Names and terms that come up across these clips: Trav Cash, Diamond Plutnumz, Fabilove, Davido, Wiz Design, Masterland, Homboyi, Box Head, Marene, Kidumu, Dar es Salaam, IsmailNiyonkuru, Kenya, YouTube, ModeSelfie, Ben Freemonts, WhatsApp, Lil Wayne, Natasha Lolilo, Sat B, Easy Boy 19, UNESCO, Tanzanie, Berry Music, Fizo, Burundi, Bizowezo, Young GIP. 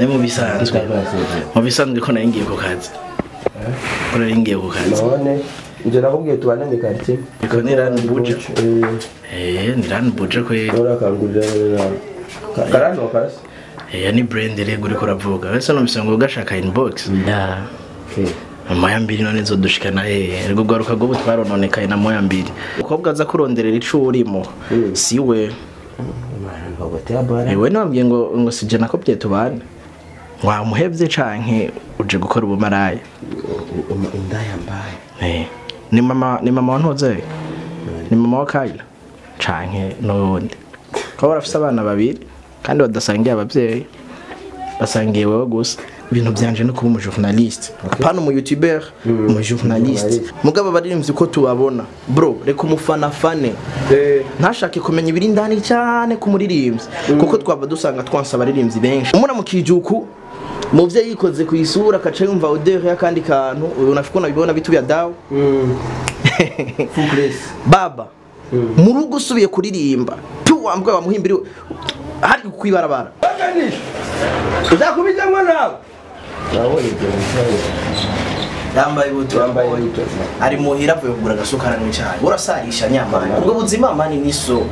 Nemo bisa nzwe wabisanzwe ko naringiye ku kazi ko naringiye ku kazi none nje nakubwiye tubana ni karti ko nirani buje nirani buje ko yora kangurira karano kas yani brand rego uri ko ravuga wese no bisanzwe ugashaka inbox na moya mbiri none zodushikana rego gwaruka go butwarononekaye na moya mbiri ukobwa aza kuronderera ico urimo siwe Ewe nabwiye ngo sije nakopye tubane wa muhevye canke uje gukora ubumaraye ndayambaye ni mama wantoze ni mama wa Kayla canke n'undi ko barafise abana babiri kandi badasangiye abavyeyi basangiye wowe gusa ibintu byanje no kuba umujournaliste apana mu youtuber umujournaliste mugabo baririmvye ko tubabona bro reka umufana fane ntashake kumenya ibiri ndani cyane kumuririmbye kuko twaba dusanga twansa baririmbye benshi umuna mu kijuku muvye yikoze ku isura kaca yumva odeur yakandi kantu unafiko nabibona bitubya dawo baba murugo usubiye kuririmba tuwambwe bamuhimbiriwe hari kwibarabara uzakubijya mwana Yambaye buto ari muhira bwegura gasukara n'icyayi urasarisha nyambaye ubwo buzima mani niso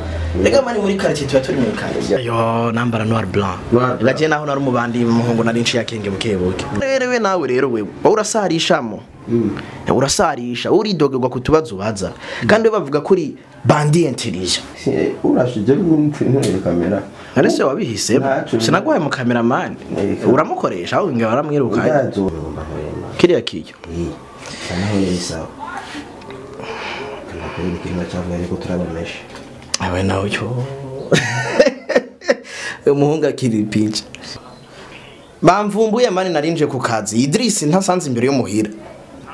rega mani muri quartier tuba turi mu quartier yo nambara noir blanc gaje naho nari umubandi muhungu nari nci yakenge bukebuke rerewe nawe rero wewe urasarishamo urasarisha uridogerwa kutubazo baza kandi bavuga kuri bandi intelligent urashije n'intero kamera arese wabihise sinagwaye mu cameraman uramukoresha aho nge baramwirukaye kiriya kiyo naho yisaho kandi kinga cyangwa ariko turabamesha abe naho cyo umuhunga kiri pinch bamvumbuye mani narinje ku kazi Idris ntasanze imbere yo muhira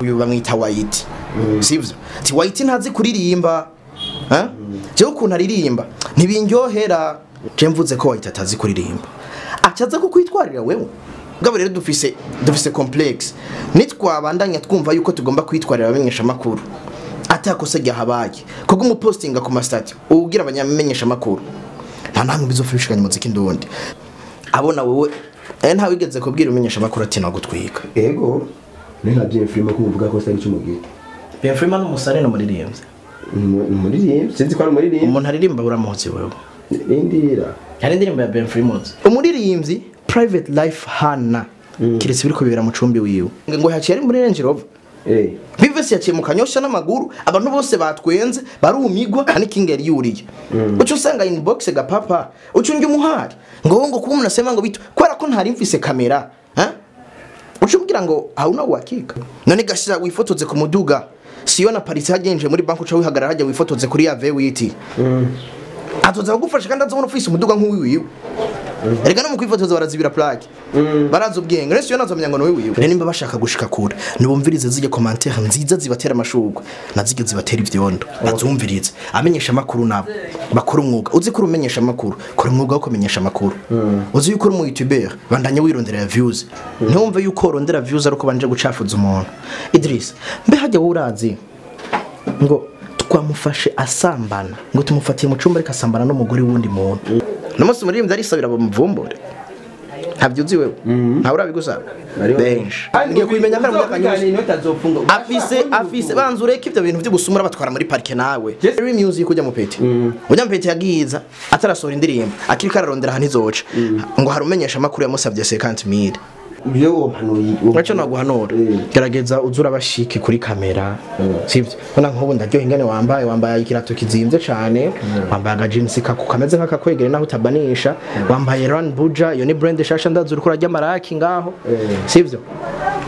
uyu bamwita White sivyo ti White ntazi kuririmba je ukuntu aririmba ntibindyohera je mvuze ko White atazi kuririmba acaza ko kwitwarira wewe ubwo rero dufise complex nitwabandanya twumva yuko tugomba kwitwarira abamenyesha makuru atakosa jya habaye kuko umupostinga ku mastat ugira abanyamenyesha makuru nta ntango bizofishikanya muziki ndundi abona wewe nta wigeze kubwira umenyesha makuru ati nagutwika yego nina je filme kuvuga ko sari cyumugira pe filme n'umusare no muri riemza muri riemza sinzi ko ari muri riemza umuntu aririmba uramuhotse wewe indira hari ndirimba ya Ben Freemonts umuririmbyi private life hana kiretse biriko bibera mu cumbi wiwe ngo haciye ari muri Range Rover bivese yaciye mu kanyosha n'amaguru abantu bose batwenze barumigwa ani kingeri yuriye ucu usanga inbox ga papa ucu ndi umuhari ngo ngo kuba munasema ngo bitu kwara ko ntari mfise kamera ucu mbwira ngo hauna wakika none gashira wifotoze ku muduga siyo na parisa genje muri banko uca wihagarara hajya wifotoze kuri ya vewiti atoza kugufasha kandi azabona ufise umuduga nk'uwiwe Erega no mukwifotoza barazibira plaque baraza ubwenge rese yo nazomenya ngo no wiwe rene nimba bashaka gushika kure nubumvirize zige commentaire nziza zibatera amashugwe nazige zibatera ivyondo azumvirize amenyesha makuru nabo bakora umwuga uzi ko umenyesha makuru kora umwuga wo kumenyesha makuru uzi yuko uri mu youtuber bandanye wirondera views ntumve yuko rondera views ariko banje gucafuza umuntu Idris mbe hajya urazi ngo twamufashe asambana ngo tumufatiye mu cumba rikasambana no mugore wundi muntu Namusi muririmba ari sabira bamvumbure. Habyuzi wewe. Nta urabigusaba. Benshi. Ngiye kubimenya kandi mu kanyuzi ntazofunga. Afise banzure ko ibyo bintu byo gusumura batwara muri park nawe. Berry Music kujya mu pete. Ujya mu pete yagiza atarasohora indirimbo. Akirika ararondera hantu izoca. Ngo harumenyesha makuru yamusabye 50,000. Byo hanuyi. Gacho naguhanura. Gerageza uzura bashike kuri kamera. Sivyo. Bona nkobo ndaryohe ingane wambaye ikirato kizimvye cyane. Wambaye aga jeans kakameze nkakakwegere naho utabanisha. Wambaye Ran Buja, yo ni brand shasha ndazi uriko urajya maraki ngaho. Sivyo.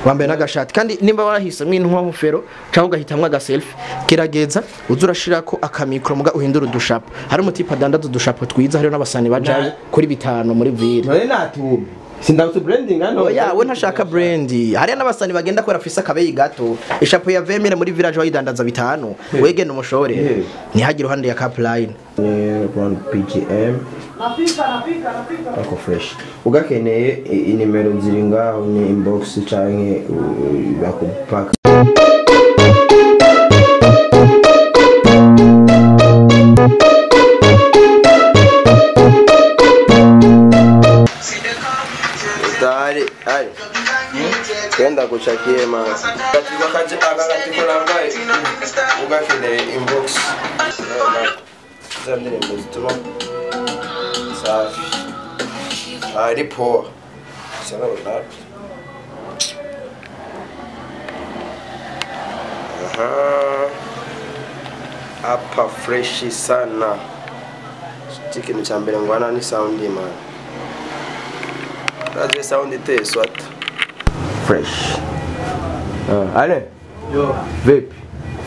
Wambaye nagashati kandi nimba warahisa mwintu nko mufero cyangwa gahitamwa ga selfie. Gerageza uzura shirako akamikro muga uhindura udushapo. Hari umutipa dandaza udushapo twiza hari n'abasani bajaye kuri 5 muri vile. None natuma. Sindautu branding ano ya we ntashaka brandi hari n'abasani bagenda ko rafisa kabeyi gato ishapo ya vemera muri village wayidandaza 5 wegena umushore ni hagira hande ya capline brand pgm napika ako fresh ugakeneye inimero ziringa ni inbox canke bakupaka Sorry, aye. Kenda kuchakie man. Katika kazi akakatikula ukafile inbox. Zamdele mzito. Safi. Aye ripo. Sana ulat. Aha. Apa freshi sana. Chicken chambele ngwana ni soundi man. That's the sound it tastes, what? Fresh. Ale? Yo. Vape.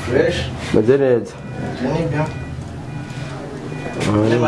Fresh? But then it's... I'm not sure. Hey. I know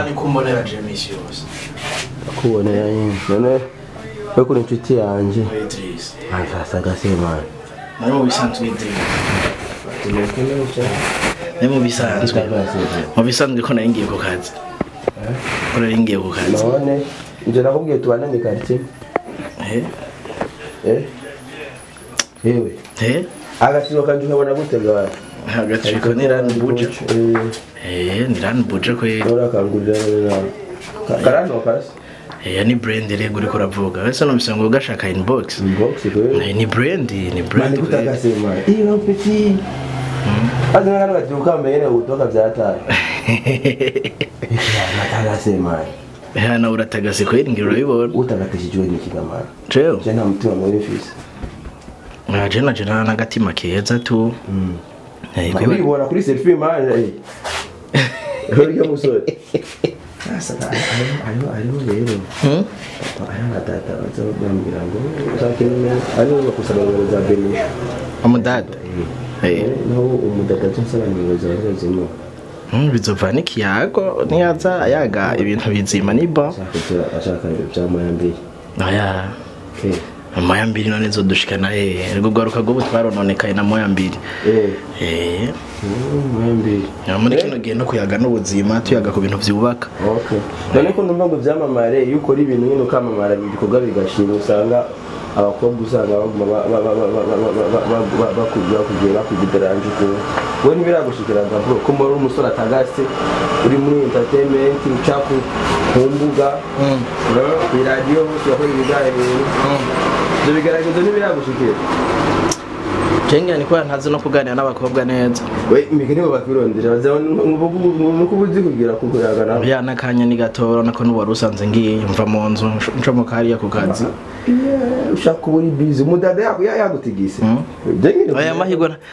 that I was equating your reward. What I could join you, Kidamar. Trail, then I'm too amorphous. Jenna Janana got him a kid, that too. Hey, you want a priest at 3 miles? I'm a dad. Hey, no, that's all I Bizo vaniki yako ni aza ayaga ibintu bizima niba ashaka cyambayambi aya okay amayambiri none zo dushikana rego garuka go butwarononekaye na moyambiri moyambiri amuri kino gendo kuyaga no buzima tuyaga ku bintu byubaka okay none ko ndumva ngo byamamare yuko ri ibintu nino kamamara bikoga bigashira usanga abakobwa usanga bakujya kugera ku gideranje ko bo ni biragushikira bwo ko muri umusore atagase uri muri entertainment ucaku kumbuga radio cyo ko ibigaye byo bigaragaza ni biragushikira Kenya ni kwa ntazi no kuganira n'abakobwa neza we imikene bo bakirondera nuko buzi kugira kuguragana ya nakanya ni gatora nako no warusanze ngiye mva mu nzo ncomo kariya kugazi ushaka kuburi bizi mudada yako yagutigise aya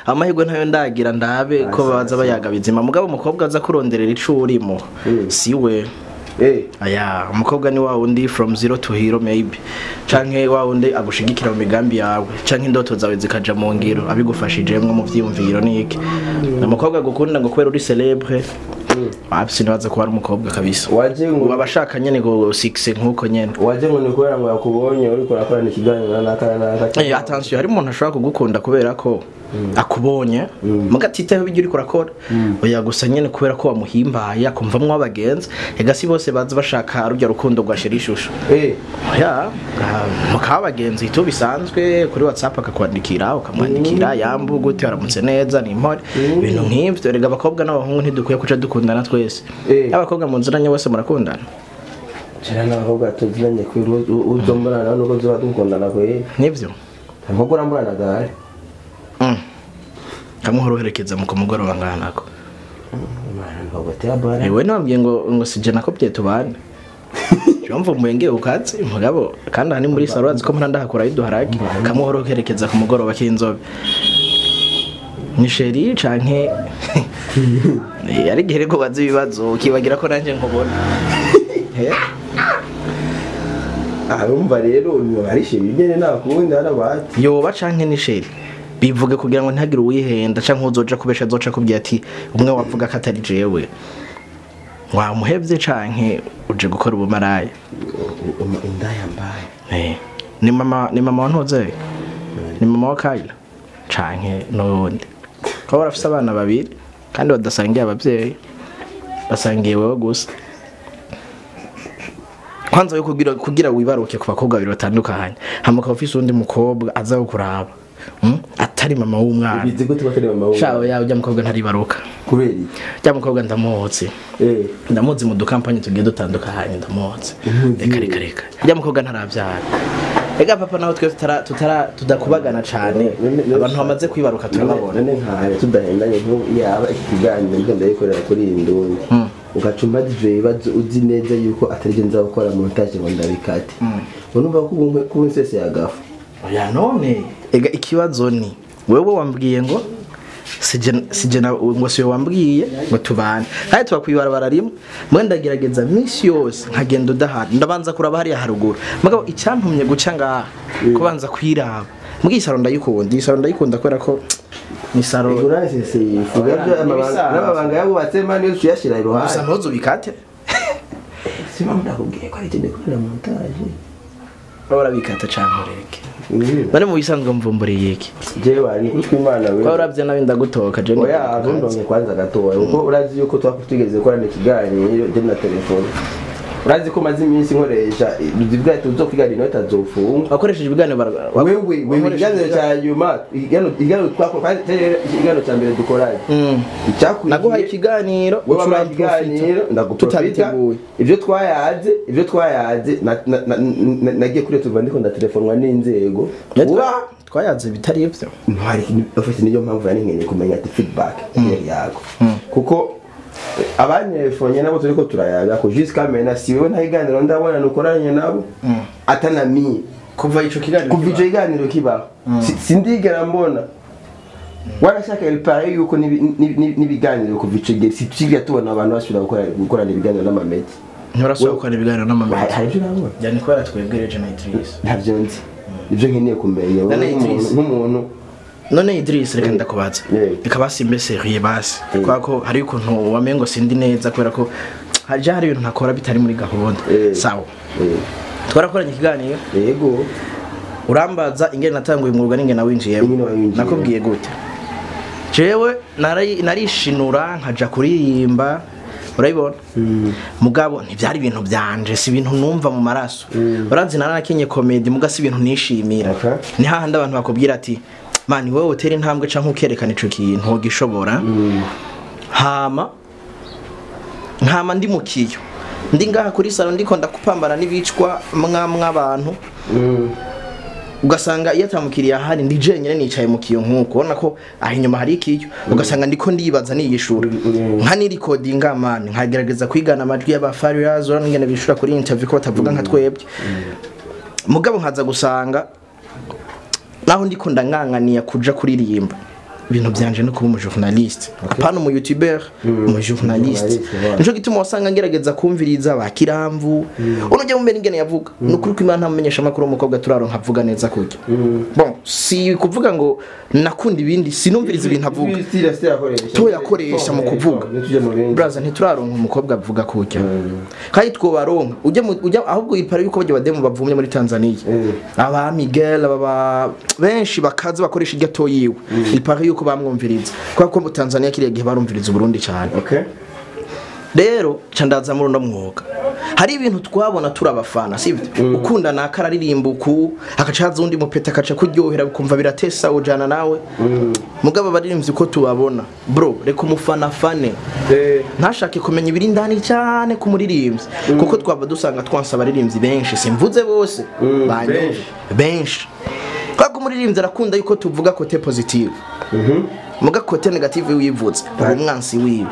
amahigwe ntayo ndagira ndabe ko baza bayagabizima mugabo mukobwa aza kuronderera icurimo siwe aya umukobwa ni wawe ndi from zero to hero maybe canke wawe ndi agushigikira mu migambi yawe canke indoto zawe zikaja mu ngiro abigufashijemwe mu vyimviro niki umukobwa gukunda ngo kwera uri celebre absinaza ko ari umukobwa kabisa waje ngo abashaka nyene go 6 nkuko nyene waje ngo nikwera ngo yakubonye uri korakora nikiganira nakana attention hari umuntu ashaka kugukunda kubera ko akubonye mugatitaho bijye uri korakora oya gusa nyene kubera ko wamuhimbaye akumvamwe abagenzi egasi bose baza bashaka rujya rukundo rwashirishusho ya mukabagenzi ito bisanzwe kuri WhatsApp akakwandikira ukamwandikira yambu gute aramutse neza ni impore ibintu nk'ivyo rega abakobwa n'abahungu ntidukwiye kuca dukundana twese abakobwa mu nzira nyabose murakundana cyane abakobwa tuziranye kwiruzo uzombana n'uko zoba dukundana kwe nivyo nkuko ramurana gare kamuhoroherekeza mu kumugoroba nganako ewe nambye ngo sije nakopye tubane jomva mwenge ukatse mugabo kandi hani muri saroazi ko mpanda ndahakora iduharaki kamuhoroherekeza ku mugoroba kinzobe ni sheri canke yari gere ko bazi bibazo kibagira ko nanje nkobona arumva rero uyu ari sheri nyene nakunda nabati yo bacanke ni sheri bivuge kugira ngo ntagire uyihenda canke uzoja kubesha zoca kubya ati umwe wavuga katari jewe wa muhevye canke uje gukora ubumaraye indayambaye ni mama wantoze ni mama wa Kayla canke n'undi ko barafise abana babiri kandi badasangiye abavyeyi basangiye wewe gusa kwanza yo kugira wibaruke ku bakobwa biro batandukanye hamuka ofisi undi mukobwa aza gukuraba atari mama w'umwana bizi gute batari mama w'umwana shaho yawe jya mukobwa ntari baroka kuberi jya mukobwa ndamotse ndamotse mu dukampanye tugiye dutandukanye ndamotse reka jya mukobwa ntarabyara Ega papa naho twese tudakubagana cyane abantu bamaze kwibaruka turababona none nkaye tudahendanye nko yaba ikiganyo ngo ndayikorera kuri indundi ugacumba DJ bazi uzi neza yuko atagenza gukora mu taje ngo ndabikate unumva ko ubunke kunsese yagafu ya none ega ikibazo ni wewe wambwiye ngo sije ngo siyo wambwiye ngo tubane kandi twakwibara rimwe mwe ndagerageza minsi yose nkagenda udahana ndabanza kuraba hari ya haruguru mugabo icyantumye guca ngaha kubanza kwiraba mbwisaro ndayikunda isaro ndayikunda kwera ko ni saro urasese fugaje amabanga yabo batema niyo tuyashira iruhande gusa ntozo bikate simamunda kugiye ko ari ndekora montage bora bikata cyangwa reke bari mu bisanzwe mvumbureye iki je bari kwimana we barabye nabinda gutoka je oya ndonye kwanza gatoya uko urazi yuko twakutigeze gukora n'ikiganiro je na telefone urazi ko mazi iminsi nkoresha bivugate tuzo kwiganira no tazofunga akoresheje ibiganiro wewe ibiganiro cya yuma igano twako igano cya mbere dukoraje naguha ikiganiro ushobora ikiganiro ndagupita ibyo twayaze nagiye kure tuva ndiko ndatelefonwa n'inzego twayaze bitari ibyo ntwari office niyo mpamvu yani nkeneye kumenya ati feedback yako kuko abanyefonye nabo turiko turayaga ko jusqu'à mena siwe ntayiganira ndabona nukoranye nabo atanami kuva ico kiganiro kuva ico kiganiro kiba sindigera mbona warashaka el pareil yuko nibiganiro kuva ico gihe sitigira tubona abantu bashobora gukora ibiganiro n'amameti nturashobora ibiganiro n'amameti harije nabwo yani ko yaratwegereje na Idris ntavyonzi ivyo nkeneye kumenya n'umuntu none Idris reka ndakubaza ikabasi imbeserie basi kwako hari ukuntu wamengo sindi neza kwera ko haje hari ibintu nakora bitari muri gahunda sawa twarakoranye ikiganiro yego urambaza ingene natanguye umwuga n'ingene nawinjiye nakubwiye gute jewe narishinura nkaja kuririmba urayibona mugabo ntibyari ibintu byanje si ibintu numva mu maraso uranzi narakenye comedy mugasi ibintu nishimira ni hahandi abantu bakubwira ati mani wewe uteri ntambwe canke ukerekana ico kintu ogishobora hama ndi mukiyo ndi ngaha kuri salon ndiko ndakupambara nibicwa mwamwa abantu ugasanga yatamukiriya hari ndi jenyene nicaye mukiyo nkuko ubona ko ahinyuma hari ikiyo ugasanga ndiko ndibaza niyishura nka ni recording amani nkagerageza kwigana amajwi y'abafari yazo n'ingene bishura kuri interview ko batavuga nka twebwe mugabo nkaza gusanga naho ndiko ndanganganiya kuja kuririmba ibintu byanje no kuba umujournaliste apana mu youtuber umujournaliste nje gituma wasanga ngerageza kumviriza abakiramvu unuje mumbere ingene yavuga n'ukuri ko Imana ntamenyesha makuru umukobwa turaronka avuga neza kujya bon si kuvuga ngo nakundi ibindi sinumviriza ibintu avuga to yakoresha mu kuvuga braza ntituraronka umukobwa avuga kujya kandi two baronka ujya ahubwo ipara yuko bajya bademu bavumye muri Tanzania aba Miguel baba benshi bakazi bakoresha igato yiwe ipara ko bamwumviriza kwako mu Tanzania kiriye gihe barumviriza Burundi cyane okay rero cyandaza mu rundo mwuga hari ibintu twabona turabafana sibyo ukunda nakara ririmbuku akacaza undi mupeta akaca kuryohera bikumva biratesa ujana nawe mugabo baririmvye ko tubabona bro reko mufana fane ntashake kumenya ibiri ndani cyane kumuririmbye kuko twaba dusanga twansa baririmbye benshi simvuze bose benshi kwako muririmbye arakunda yuko tuvuga ko te positive muga kote negative wivuze umwansi wiwe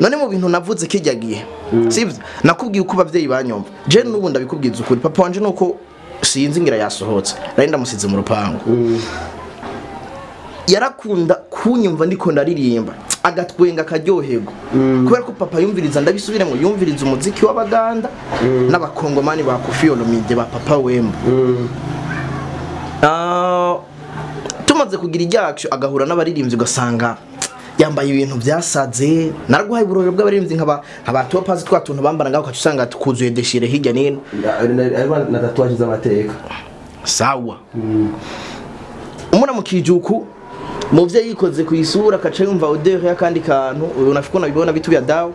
none mu bintu navuze kijya gihe sivyo nakubwiye uko bavyeyi banyomva je n'ubu ndabikubwiza ukuri papa wanje nuko sinzi ngira yasohotse rari ndamusize mu rupango yarakunda kunyumva ndiko ndaririmba agatwenga akaryohego kuberako papa yumviriza ndabisubire ngo yumviriza umuziki w'abaganda n'abakongomani bakufiyolomide ba papa wemba tumaze kugira iryakyo agahura n'abaririmbyi ugasanga yambaye ibintu byasaze naraguhaye buroro bw'abaririmbyi nkaba topazi twatuntu bambana ngaho ukacusanga tukuzuye deshire hijya nino na tatwaje z'amateka sawa umuna mukijuku muvye yikoze kuyisura kaca yumva odeur yakandi kantu unafiko nabibona bituya dawo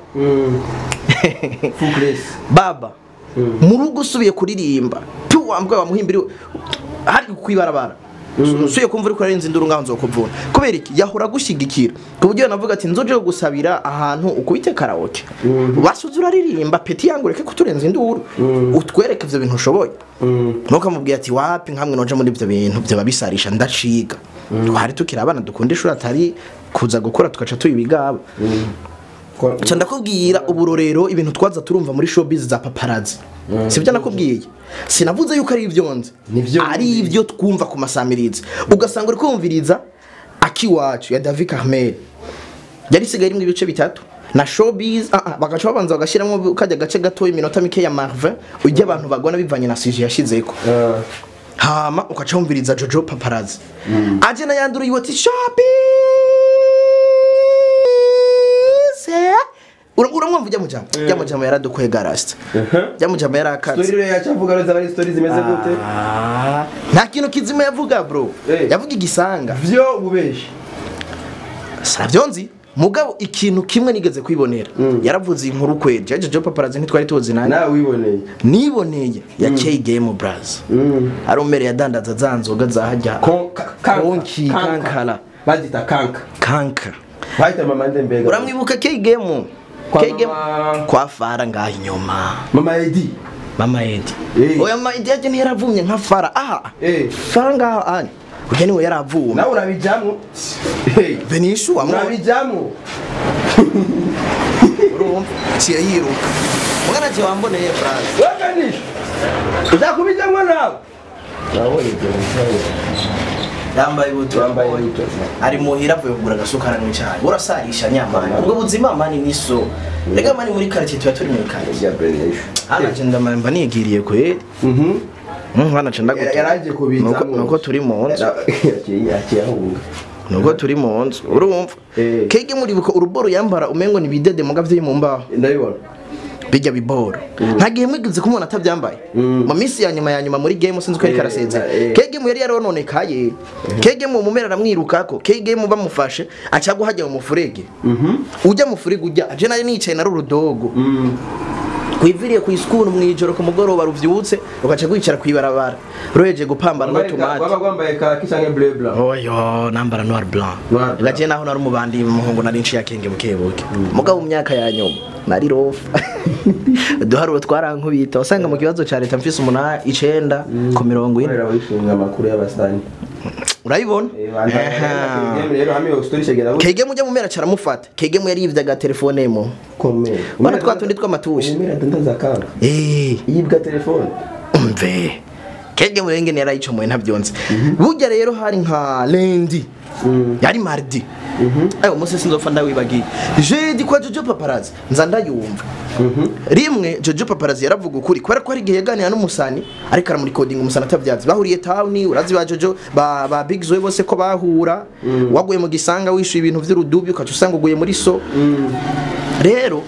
baba murugo usubiye kuririmba tu wambwa bamuhimbira hari kwibarabara usuye kumva uri kurenza induru nganzo ukuvuna kubera iki yahura gushigikira kuburyo navuga ati nzoje gusabira ahantu ukubite karaoke basuzura ririmba peti yangu reke kuturenza induru utwereke ivyo bintu ushoboye nukamubwiye ati wapi nkamwe noje muri ivyo bintu byo babisarisha ndaciga twari tukira abana dukunda ishuri atari kuza gukora tukaca tuyibigaba cyo ndakubwira uburorero ibintu twaza turumva muri showbiz za paparazzi sibyo nakubwiye sinavuze yuko ari ivyonze ari ivyo twumva ku masamiriza ugasanga uri kumviriza akiwacu ya David Carmel yari sigaye rimwe ibice bitatu na showbiz bagacha babanza bagashiramo kajya gace gatoye iminota mike ya Marvin ujye abantu bagona bivanye na CG yashizeko hama ukacha umviriza Jojo Paparazzi aje na yanduru yiwati uramwumva ujya mu jama yaradukoye garasta ujya mu jama yarakatse story rero yacavuga rero zaba ari stories zimeze gute nta kintu kizima yavuga bro yavuga igisanga byo ubeshi savyonzi mugabo ikintu kimwe nigeze kwibonera yaravuze inkuru kweje Jojo Paparazzi ntitwari tuzi nani na wiboneye niboneye ya K Game Bros aromere yadandaza zanzoga zahajya konki kankara bagita kanka baita mama ndembega uramwibuka K Game kwa fara ngaho inyuma mama edi oya mama edi ajye ntiravumye nka fara fara ngaho ani uje niwe yaravuma nawe urabijamo venishu amurabijamo urumva cyayiruka mwana je wamboneye France weganishu uzakubijamo nawe nawe yambaye buto ari muhira avuye kugura gasukara n'imwe cyane urasarisha nyamana ubwo buzima mani niso rega mani muri quartier tuba turi mu quartier ya Berry ana cenda mba nigiriye kwe ana cenda gute yaraje kubiza nuko turi mu nzu yakiyahunga nuko turi mu nzu urumva kege muri buko uruboro yambara umengo ni bidede mu gavye mu mbaho ndabibona bijya biboro ntagiye mwigize kumona atabyambaye mu minsi ya nyuma muri game sinzi ko ari karasenze kege mu yari yarononekaye kege mu mumera namwirukako kege mu bamufashe aca guhajya mu furege ujya mu furege ujya aje naye nicaye na rudogo kwiviriye ku isukuru mwijoro ko mugoroba ruvyutse ugaca kwicara kwibarabara roheje gupambana na tomate wabagwambaye ka kisange bleu blanc oyo nambara noir blanc gaje naho nari umubandi muhungu nari nci yakenge mukeboke mugabo mu myaka ya nyuma nari rofa duharo twarankubita usanga mu kibazo cha leta mfise umuna 9:40 urabishinga makuru y'abasani urayibona rero hamiye story cyagera kege mujya mumera caramufata kege mu yarivyaga telefone mo komera bana twatundi tw'amatushi umera ndandaza kanga yibwa telefone umve kege murenge nera ico moye ntavyonze burya rero hari nka lendi yari mardi ayo mose sinzofa ndawibagiye jeudi kwa Jojo Paparazzi nzandayumva rimwe Jojo Paparazzi yaravuga ukuri kwara ko ari giheganira n'umusani ariko ara muri coding umusana atavyazi bahuriye town urazi ba Jojo ba big zoe bose ko bahura waguye mu gisanga wishuye ibintu vy'urudubi ukacusanga uguye muri so rero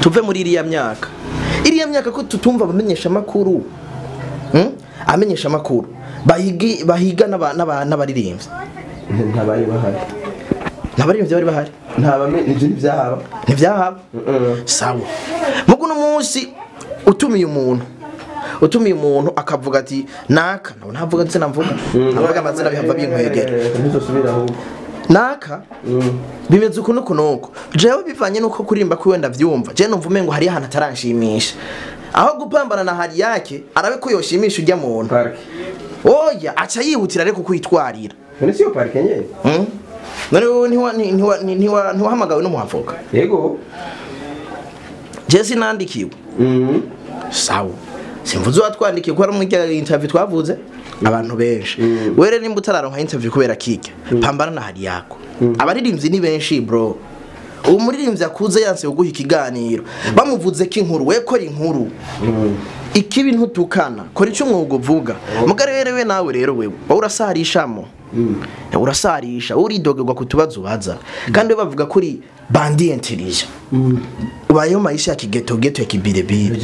tuve muri iriya myaka ko tutumva bamenyesha makuru amenyesha makuru bahiga n'abaririmbyi ntabaririmvye bari bahari ntivyahaba sawa muko no munsi utumiye umuntu akavuga ati naka no ntavuga nse namvuga avuga amazina bihava binkwegera naka bimeze ukuntu jewe bivanye nuko kurimba kwiwe ndavyumva je numva umengo hari ahantu ataranshimisha aho gupambana na hari yake arabe ko yoshimisha ujya muntu oya acha yihutira reko kwitwarira none siyo parke nye none ntiwahamagawe n'umuhavuka yego Jesse nandikiwe sawa simvuze watwandikiye ko ari mu interview twavuze abantu benshi were nimba utararonka interview kubera kike pambana na hari yako abaririmbyi ni benshi bro umuririmbyi akuze yanse guha ikiganiro bamuvuze ko inkuru we ko inkuru ikibi ntutukana kora icyo umwugo uvuga mugarerewe nawe rero wewe urasarishamo urasarisha uridogegwa kutubazo baza kandi bavuga kuri bandi intelligence ubayo mayisha akigeto yakibirebire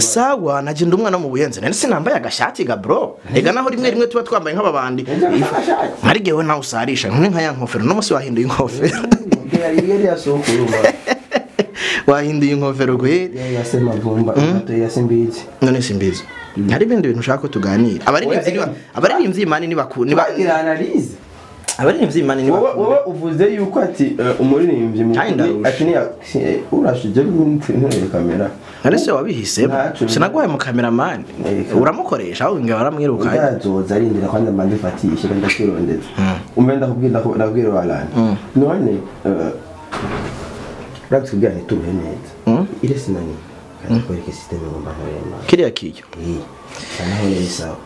sawa naje ndumwana mu buyenze nani sinambaye agashati ga bro ega naho rimwe tuba twambaye nk'ababandi ari gewe nawe usarisha nka ya nkofero no musi wahinduye inkofero wahinduye inkofero gwe yasemavumba none simbizi hari ibindi bintu ushaka tuganira abaririmbyi imana ni baku ni analyze abaririmbyi imana ni baku wowe uvuze yuko ati umuririmbyi ati ni urashije n'intero kamera arese wabihise sinagwaye mu cameraman uramukoresha aho ngira baramwirukanye azoza arindira kwanda mande fatishe benda kirondeza umenda kubwinda ko nabwira barana none practice gani tumenete ile sinani kwa hiki system ngomba horema kile akiyo sana hole sawa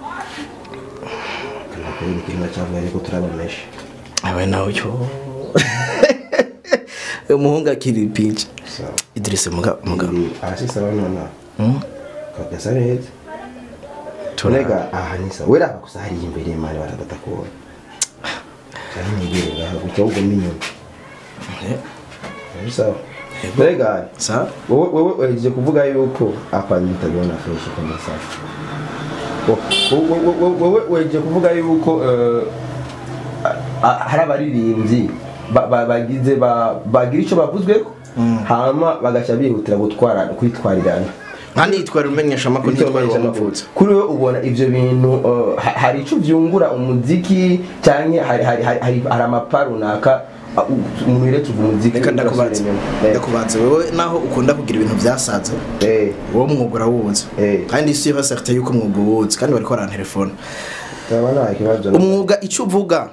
kwa hiki kile chama ile kutraba mesh awe na ucho umuhunga kiri pinch sawa idrisa muga asisa banona kwa sana hit tunega ahanisa wera bakusahari imbere mari baratakora cyane ngire gaho cyo gominyo sawa Brega, sa? Wewe je kuvuga yuko apa nitabiona fresh kama sasa. Wewe je kuvuga yuko harabaririmbyi bagize bagira ico bavuzweko hama bagashabihutira gutwara kwitwarirana. Kandi itwara umenyesha amako n'itwara amavutsa. Kuri we ubona ivyo bintu hari ico vyungura umuziki cyane hari amaparunaka umwire tuvumuzike ndakubaza wewe naho ukunda kugira ibintu byasaza wo mwugura wunze kandi si ho certain yuko mwugubuze kandi bari ko ara telefone tabana ikibazo umwuga icyo uvuga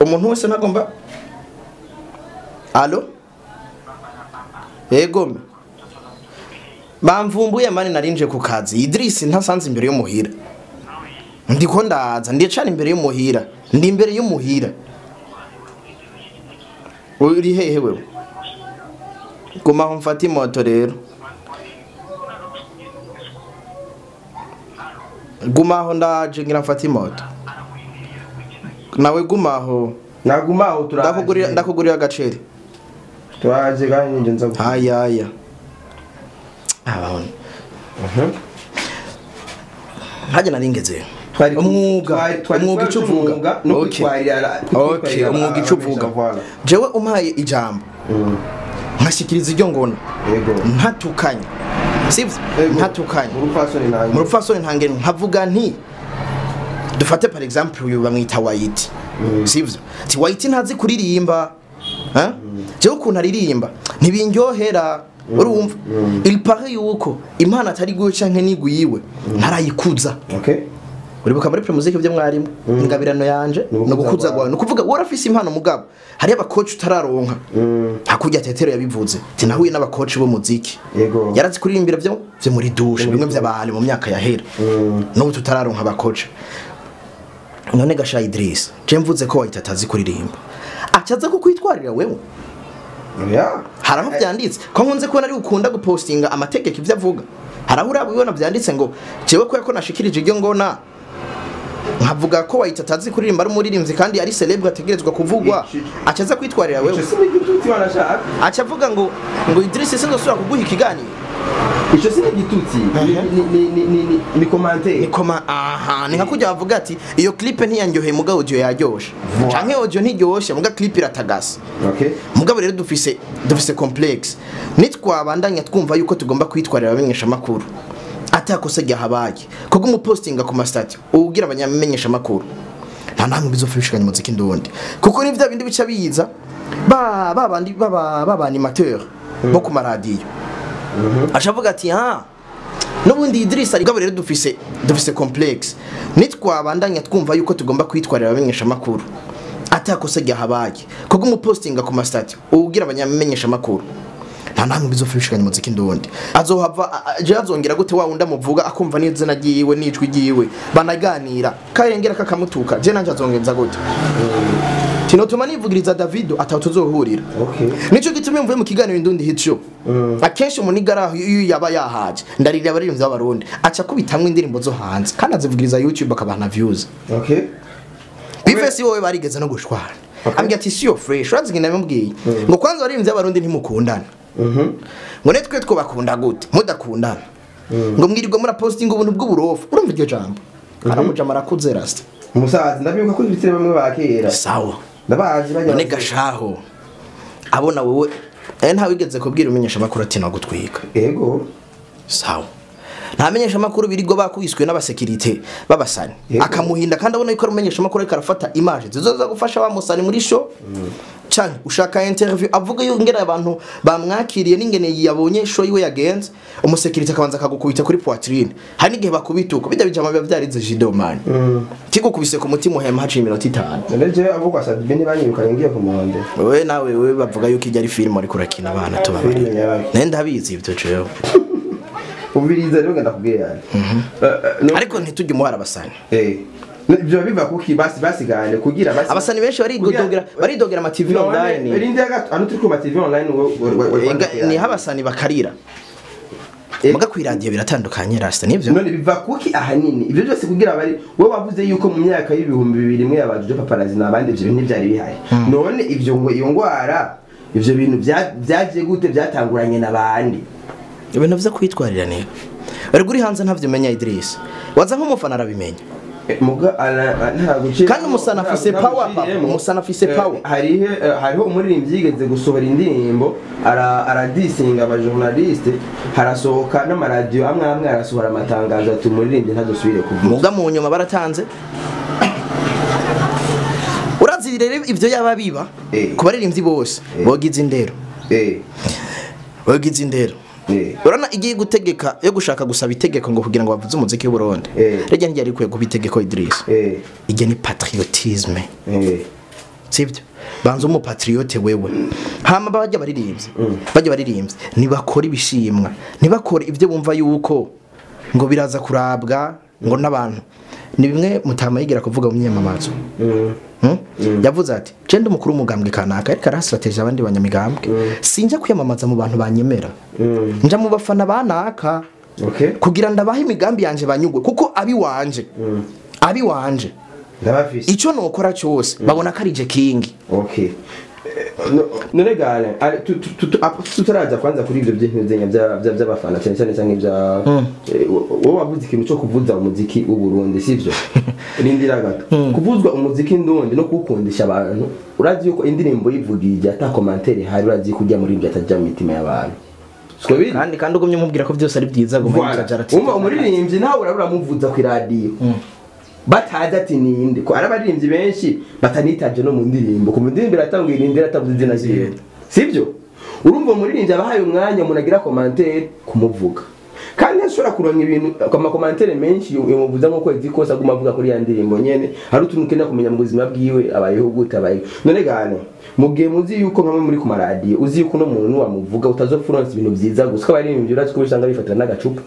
umuntu wese nagomba allo yego bamvumbuye mani narinje ku kazi Idris ntasanze imbere yo muhira ndiko ndaza ndicana imbere yo muhira ndi imbere yo muhira uri hehe wewe kuma humfati moto rero gumaho ndaje ngira mfati moto nawe gumaho nagumaho turakugurira ndakugurira agaceri twaje kandi nje nza haya abone haje naringeze umwuga icuvuga no kwitwarira okay umwuga icuvuga jewe umpaye ijambo nkashikiriza iryo ngona ntatukanye sibyo ntatukanye mu rupfasoni ntange nkavuga nti dufate par exemple uyu bamwita White sibyo ti White ntazi kuririmba jewe ukuntu aririmba ntibinyohera urumva il paraît yuko imana atari guca nke niguyiwe ntarayikuza okay uribuka muri pre music byo mwarimo ingabirano yanje no gukuza gwa no kuvuga warafise impano mugabo hari aba coach utararonka hakujya tetero yabivuze ti nahuye naba coach bo muziki yego yarazi kurimbira byo muri douche bimwe by'abahali mu myaka yahera no tutararonka aba coach none gasha Idris je mvuze ko wayitatazi kuririmba acaza ko kwitwarira wewe haraho byanditse ko nkunze ko nari ukunda gupostinga amategeko ibyo avuga haraho urabibona byanditse ngo jewe ko yako nashikirije iryo ngona nkavuga ko wayitatazi kuririmba ari muririmbyi kandi ari celebre ategerezwa kuvugwa acaza kwitwarira wewe aca avuga ngo Idris se ndosura kuguha ikigani ico sine gituti ni commenter ni koma aha ni nkakujya avuga ati iyo clip ntiyanyoheye muga audio yaryosha canke audio ntiryosha muga clip iratagasa okay muga rero dufise complex nitwabandanya twumva yuko tugomba kwitwarira abamenyesha makuru atakosa gya habaye kuko umupostinga ku mastat ugira abanyamenyesha makuru nta ntango bizofishikanya muziki ndundi kuko ni vya bindi bica biyiza baba animateur bo ku maradiyo ashavuga ati nubundi Idris ari gaburero dufise complex nitwabandanya twumva yuko tugomba kwitwarira abamenyesha makuru atakosa gya habaye kuko umupostinga ku mastat ugira abanyamenyesha makuru nta ntango bizofishikanya muziki ndundi azohava je azongera gute wa unda muvuga akumva n'izina giyiwe n'ijwi giyiwe banaganira karengera kakamutuka je nanje azongenza gute tino tumani vugiriza Davido atatuzohurira okay nico gitume mvuye mu kiganiro ndundi hitcho akenshi umunigaraho yaba yahaje ndarira abaririmbyi b'abarundi aca kubitamwe indirimbo zo hanze kandi azivugiriza YouTube akabana views okay bifesi wowe barigeza no gushwara ambya ati siyo fresh urazigenda bimubwiye ngo kwanza abaririmbyi b'abarundi ntimukundana ngo netwe twobakunda gute mudakundana ngo mwirirwa muri posting ubuntu bw'uburofu urumva iryo jambo aramuja marakuze rasta umusaza ndabibuka ko bitire bamwe bakera sawa ndabaje bajya none gashaho abona wewe nta wigeze kubwira umenyesha makuru ati no gutwika yego sawa ntamenyesha makuru birigo bakubiswe n'abasekirite babasani akamuhinda kandi abone ko rumenyesha makuru karafata image zizoza gufasha bamusani muri show cyane ushaka interview avuga yongera abantu bamwakiriye n'ingene yabonye show yiwe yagenze umusekirite akabanza akagukubita kuri poitrine hari n'igihe bakubituko bijya bijama byarize jidomani kigukubise ku mutima hema haciye iminota 5 nje avuga Sat B banyirukanye ngiye ku muhonde wewe nawe wewe bavuga yuko ijya ari film ari kurakina abana tubabari nenda habizi ibyo cyo ubiriza rero ndakubwira ariko ntitujye muhara basani byo biva kuki basigane kugira abasani benshi baridogera ama TV online ni habasani bakarira muga kwiradiye biratandukanye rasta nivyo none biva kuki ahanini ibyo byose kugira bari we bavuze yuko mu myaka y'ibihumbi 2000 mwe abajije paparazi nabandi byo ntibyari bihaye none ibyo ngo iyo ngwara ibyo bintu byagiye gute byatanguranye nabandi ibintu biza kwitwarira niko bari guri hanze ntavyo menya Idris waza nk'umufana arabimenya muga ntagucye kandi umusana afise power hariho umuririmbyi yigeze gusohora indirimbo aradisinga aba journaliste harasohoka n'ama radio amwe arasohora amatangazo ati umuririmbyi ntazosubire kuvuga muga mu nyuma baratanze urazirere ivyo yababiba kubaririmbyi bose bogize indero urana igiye gutegeka yo gushaka gusaba itegeko ngo kugira ngo bavuze umuziki w'Uburundi rege njye arikuye gubitegeko Idris ige ni patriotisme sibyo banze umu patriote wewe hama bajya baririmbye nibakora ibishimwa nibakora ibyo bumva yuko ngo biraza kurabwa ngo nabantu ni bimwe mutama yigera kuvuga mu nyamamazo yavuze ati cende mukuru umugambwe kanaka ariko arastrateje abandi banyamigambwe sinje kwiyamamaza mu bantu banyemera nja mu bafana banaka kugira ndabaha imigambi yanje banyugwe kuko abi wanje ndabafise ico nokora cyose babona karije king none gale tutaraza kwanza kuri ibyo by'intenzenya by'abafana cyane ibya wowe wavuze ikintu cyo kuvuza umuziki w'Uburundi sivyo nindira gato kuvuzwa umuziki ndundi no kukundisha abantu urazi yuko indirimbo yivugije atakomantere hari urazi kujya muri ibyo atajya mu mitima y'abantu kandi ugumye umubwira ko byose ari byiza guhindura jarati umuririmbyi nawe uramuvuza ku radio bataje ati ninde ko arabarimbyi benshi batanitaje no mu ndirimbo kumudimbe ratanguye nindera tavuze izina ziwe sibyo urumva umuririmbyi abahaye umwanya munagira commentaire kumuvuga kandi ashora kuronka ibintu kwa commentaire menshi umuvuza nko kwezi kosa gumavuga kuri ya ndirimbo nyene hari utunukenda kumenya mu buzima bwiwe abayeho gutabaye none gane mugiye muzi yuko nkamwe muri ku radio uzi yuko no muntu wamuvuga utazofronse ibintu byiza gusa abarimbyi urazi kubishanga bifatana n'agacupa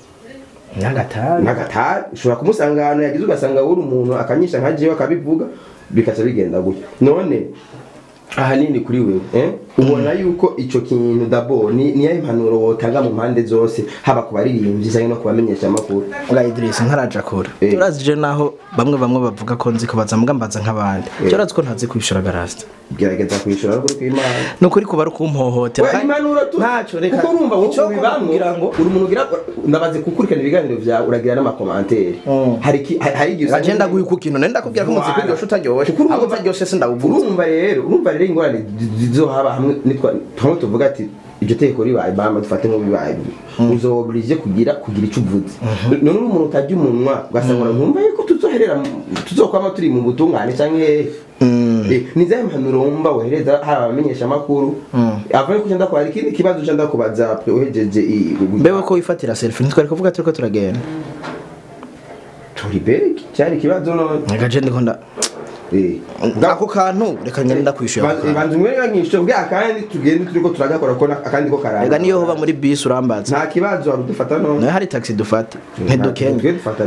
nagatari ushobora kumusangana yagize ugasanga uri umuntu akanyisha nkagiye akabivuga bikaca bigenda gutyo none ahanini kuri wewe ubona yuko ico kintu dabo ni ya impanuro wotanga mu mpande zose haba kubaririmbyi cyane no kubamenyesha amakuru nga Idris nkaraje akora turazije naho bamwe bavuga ko nzi kubaza mugambaza nk'abandi cyo razi ko ntazi kwishura garasta gerageza kwishura ariko kw'Imana no kuri kuba ruko mpohotera ntacho reka uko urumva uco bibambira ngo uri umuntu gira ndabaze kukurikana ibiganiro bya uragira n'amakomantere hari igisa agenda guhiku kintu nenda kubwira ko muziki byoshuta ryoshye abo baryoshe sindabuvuga urumva rero ingorane zizohaba nitwa tuvuga ati ibyo teko ribaye bama dufate nko bibaye uzo oblige kugira icu vuze none umuntu utajya umunwa ugasanga nkumva yuko tuzokwama turi mu butungane cyane nizaye mpanuro umba wohereza harabamenyesha makuru avuye kugenda kwa ikindi kibazo cyanda kubaza uhejeje bewe ko ifatira selfie nitwa ariko vuga ati ko turagenda turi beg cyari kibazo none ngagende ko ako kantu reka nyenda kwishyura banze umwe yanyishyura ubwa kandi tugende turiko turagakora ko akandi ko karanga reka niyo hoba muri bus urambaza nta kibazo arudufata none hari taxi dufata nk'edokenge dufata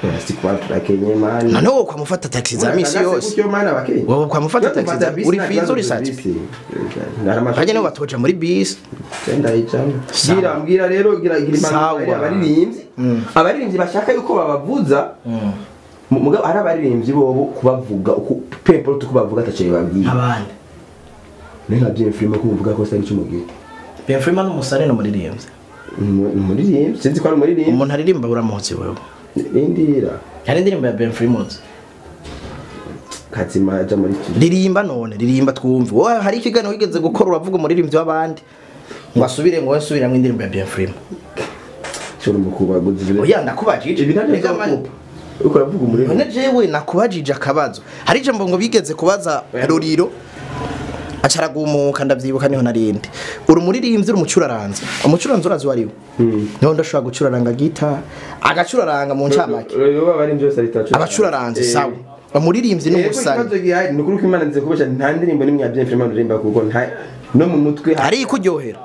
taxi kwatra Kenya mani none wo kwamufata taxi za misi yose wo kwamufata taxi za uri fizo research hajya no batoja muri bus cyenda icamo mbwira rero gira imana abaririmvyi bashaka yuko babavuza muga arabarimbyi bobo kubavuga uko people tukubavuga atacye babwiye abandi nena je filme kuvuga ko sari cyumugiye pe filme no musare no muri rimbyi sinzi ko ari muri rimbyi umuntu aririmba uramuhotse wewe indira ari ndirimba ya Ben Freemonts katima ja muri ririmba none ririmba twumva wowe hari ikigano wigeze gukora uravuga muri rimbyi wabandi wasubire ngo wasubira mu ndirimba ya Ben Freemonts Oya ndakubajije ibintu by'amazi. Ukaravuga umurimo. None jewe nakubajije akabazo. Hari je mbongo bigeze kubaza Roriro. Acaragumuka ndavyibuka niho narinde. Uri muririmbyi umucuraranze. Umucuranze urazi wariwe. Niho ndashaka gucuraranga gita, agacuraranga mu ncamake. Yo babarimvye byose aritacu. Abacuraranze sawa. Amuririmbyi n'umusari. Nukuruka Imana nze kubesha nta ndirimbo nimwe yabyemfira Imana ririmba kuko nta no mu mutwe hari kuryohera.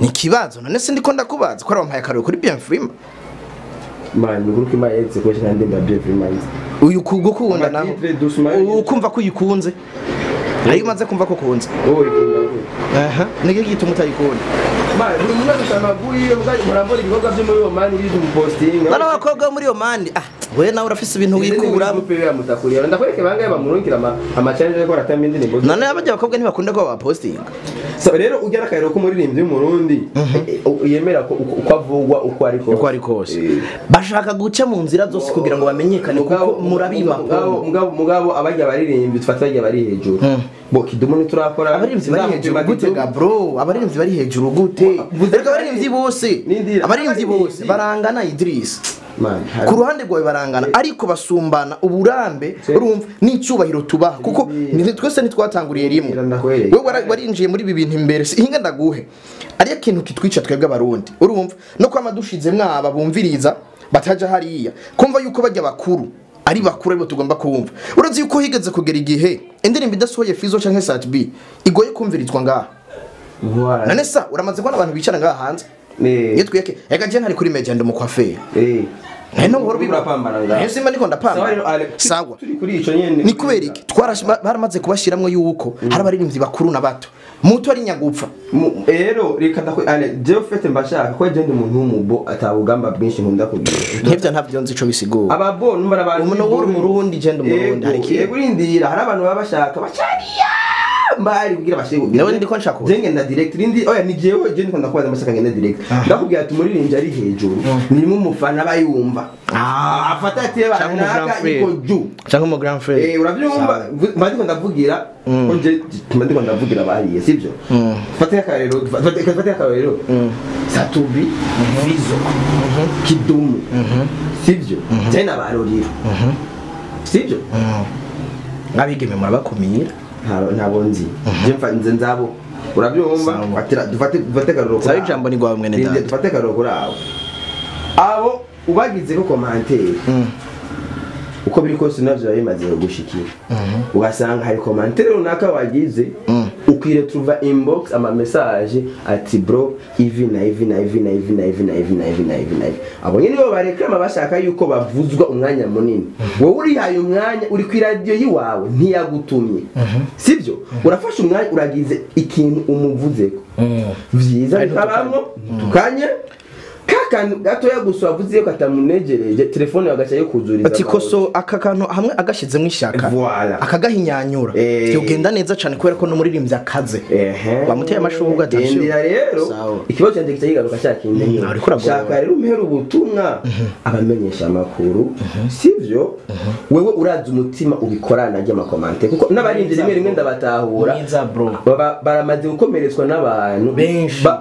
Nikibazo none se ndiko ndakubaza ko arampaye akarwe kuri bienfrima. Man nukuruka Imana yetse kubesha nta ndirimbo bienfrima. Uyu kugo kuwunda naho ukumva ko yikunze ayo maze kumva ko kunze wowe aha nige gito mutayikona man buri mwana utamaguriye mugaje murambora ibigoga byo muri Oman urizi mu posting bana bakobwa muri Oman ah we nawe urafise ibintu wikura mupera mutakuriye ndakwereke bangaye bamurungikira ama challenge yo gukora tamindi ni bozi none abajya bakobwa nti bakunda ko ba posting so rero ujya rakayero ko muri rimbi mu Burundi yemera ko ukavugwa uko ariko bashaka guca mu nzira zose kugira ngo bamenyekane kuko murabima mugabo abajya baririmbi twatajya bari hejuru bo kidumo ni turakora abaririmbi bari hejuru gute ga bro abaririmbi bari hejuru gute reka abaririmbi bose barangana Idris ku ruhande gwawe barangana ariko basumbana uburambe urumva n'icubahiro tubaha kuko ni twese nitwatanguriye rimwe wewe warinjiye muri bibintu imbere inga ndaguhe ari ikintu kitwica twebwe abarundi urumva no kwa madushize mwaba bumviriza bataja hariya kumva yuko bajya bakuru ari bakuru bo tugomba kumva urazi yuko higeze kugera igihe indirimbo idasohoye Fizo canke Sat B igoye kumvirizwa ngaha none sa uramaze ko abantu bicara ngaha hanze yitwe yake ega je ntari kuri media ndo mu kwafe none buhoro bibapambana ngaho simba niko ndapambana sagwa ni kubereke twaramaze kubashiramwe yuko harabarimvyi bakuru nabato muto ari nyagupfa rero reka ndakwe je ufete mbashaka ko je ndi umuntu w'umubo atabugamba bwinshi nkunda kugira nivyo ntavyo nzi ico bisigo ababo numba abantu umuntu w'u Burundi je ndi mu Burundi harikiye kurindira harabantu babashaka bacariya mbari kugira bashego nawe ndiko nshaka je ngenda direct rindi oya ni jewe je ndiko ndakubaza amashaka ngenda direct ndakubwira ati muri rinje ari hejuru ni mu mufana bayumva afata ati banaka iko ju cyangwa mu grand frère uravyumva ndiko ndavugira ko je ndiko ndavugira bariye sibyo fata akarero Sat B Fizo Kidumu sibyo tena barorira sibyo ngabigeme murabakomira nabonzi jemfa nzenzabo urabyumva atira dufate karoro sayo jambo ni gwa mwene data dufate karoro kurabo abo ubagize ko commentaire uko biri ko sinavyo yayimaze gushikira ugasanga hari commentaire runaka wagize ukire trouva inbox ama message ati bro even abo nyine bo barekama bashaka yuko bavuzwa umwanya munini wowe uri hayo umwanya uri ku radio yiwawe ntiyagutumye sibyo urafasha umwanya uragize ikintu umuvuzeko vyiza ntabamwo tukanye kakano gato yaguswa avuziye ko atamunegereje telefone yagacha yo kuzuriza ati koso akakantu hamwe agashize mwishaka akagahinyanyura yogenda neza cyane kwera ko no muririmvya kaze bamuteye amashubwo atashira rero ikibazo cyanje kitayigaruka cyakinde nyine shaka rero umhera ubutumwa abamenyesha makuru sivyo wewe uraza umutima ubikorana ajya makomante kuko nabarinze rimwe rimwe ndabatahura baramaze gukomeretswa n'abantu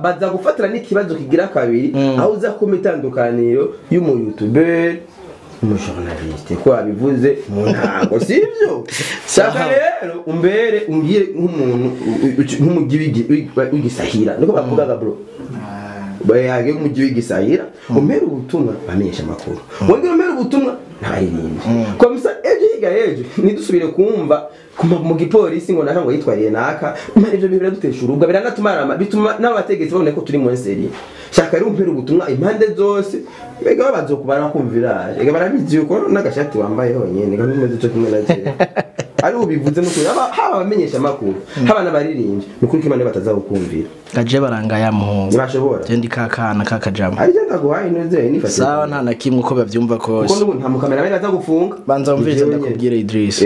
baza gufatira n'ikibazo kigira kabiri uza kumitandukaniro y'umu YouTuber mu journaliste kwa bivuze mu ntango sivyo saka rero umbere ungire nk'umuntu nk'umugibigi ugisahira niko bavugaga bro bayage umugibigisahira umere ubutumwa bamenyesha makuru wongera umere ubutumwa ntayirinda komisa ejiga ejo nidusubire kumva mu gipolisi ngo nahango yitwariye naka imari byo bibira dutesha urubwa biranatumara bituma n'abategetsi babone ko turi mu nseri shaka ari umpera ubutumwa impande zose bega babazo kubana kumvira ega barabizi yuko n'agashati wambaye honyene kandi umeze cyo kimwe naje ari ubivuze nuko haba bamenyesha makuru haba nabaririnje nuko kimane bataza gukumvira kaje barangaya mu urashobora je ndikakana kakajama ari je ndaguhaye neze nifate sawa nta nakimwe uko bavyumva kose kuko nta mukamera bene ataza gufunga banza umviriza ndakubwira Idris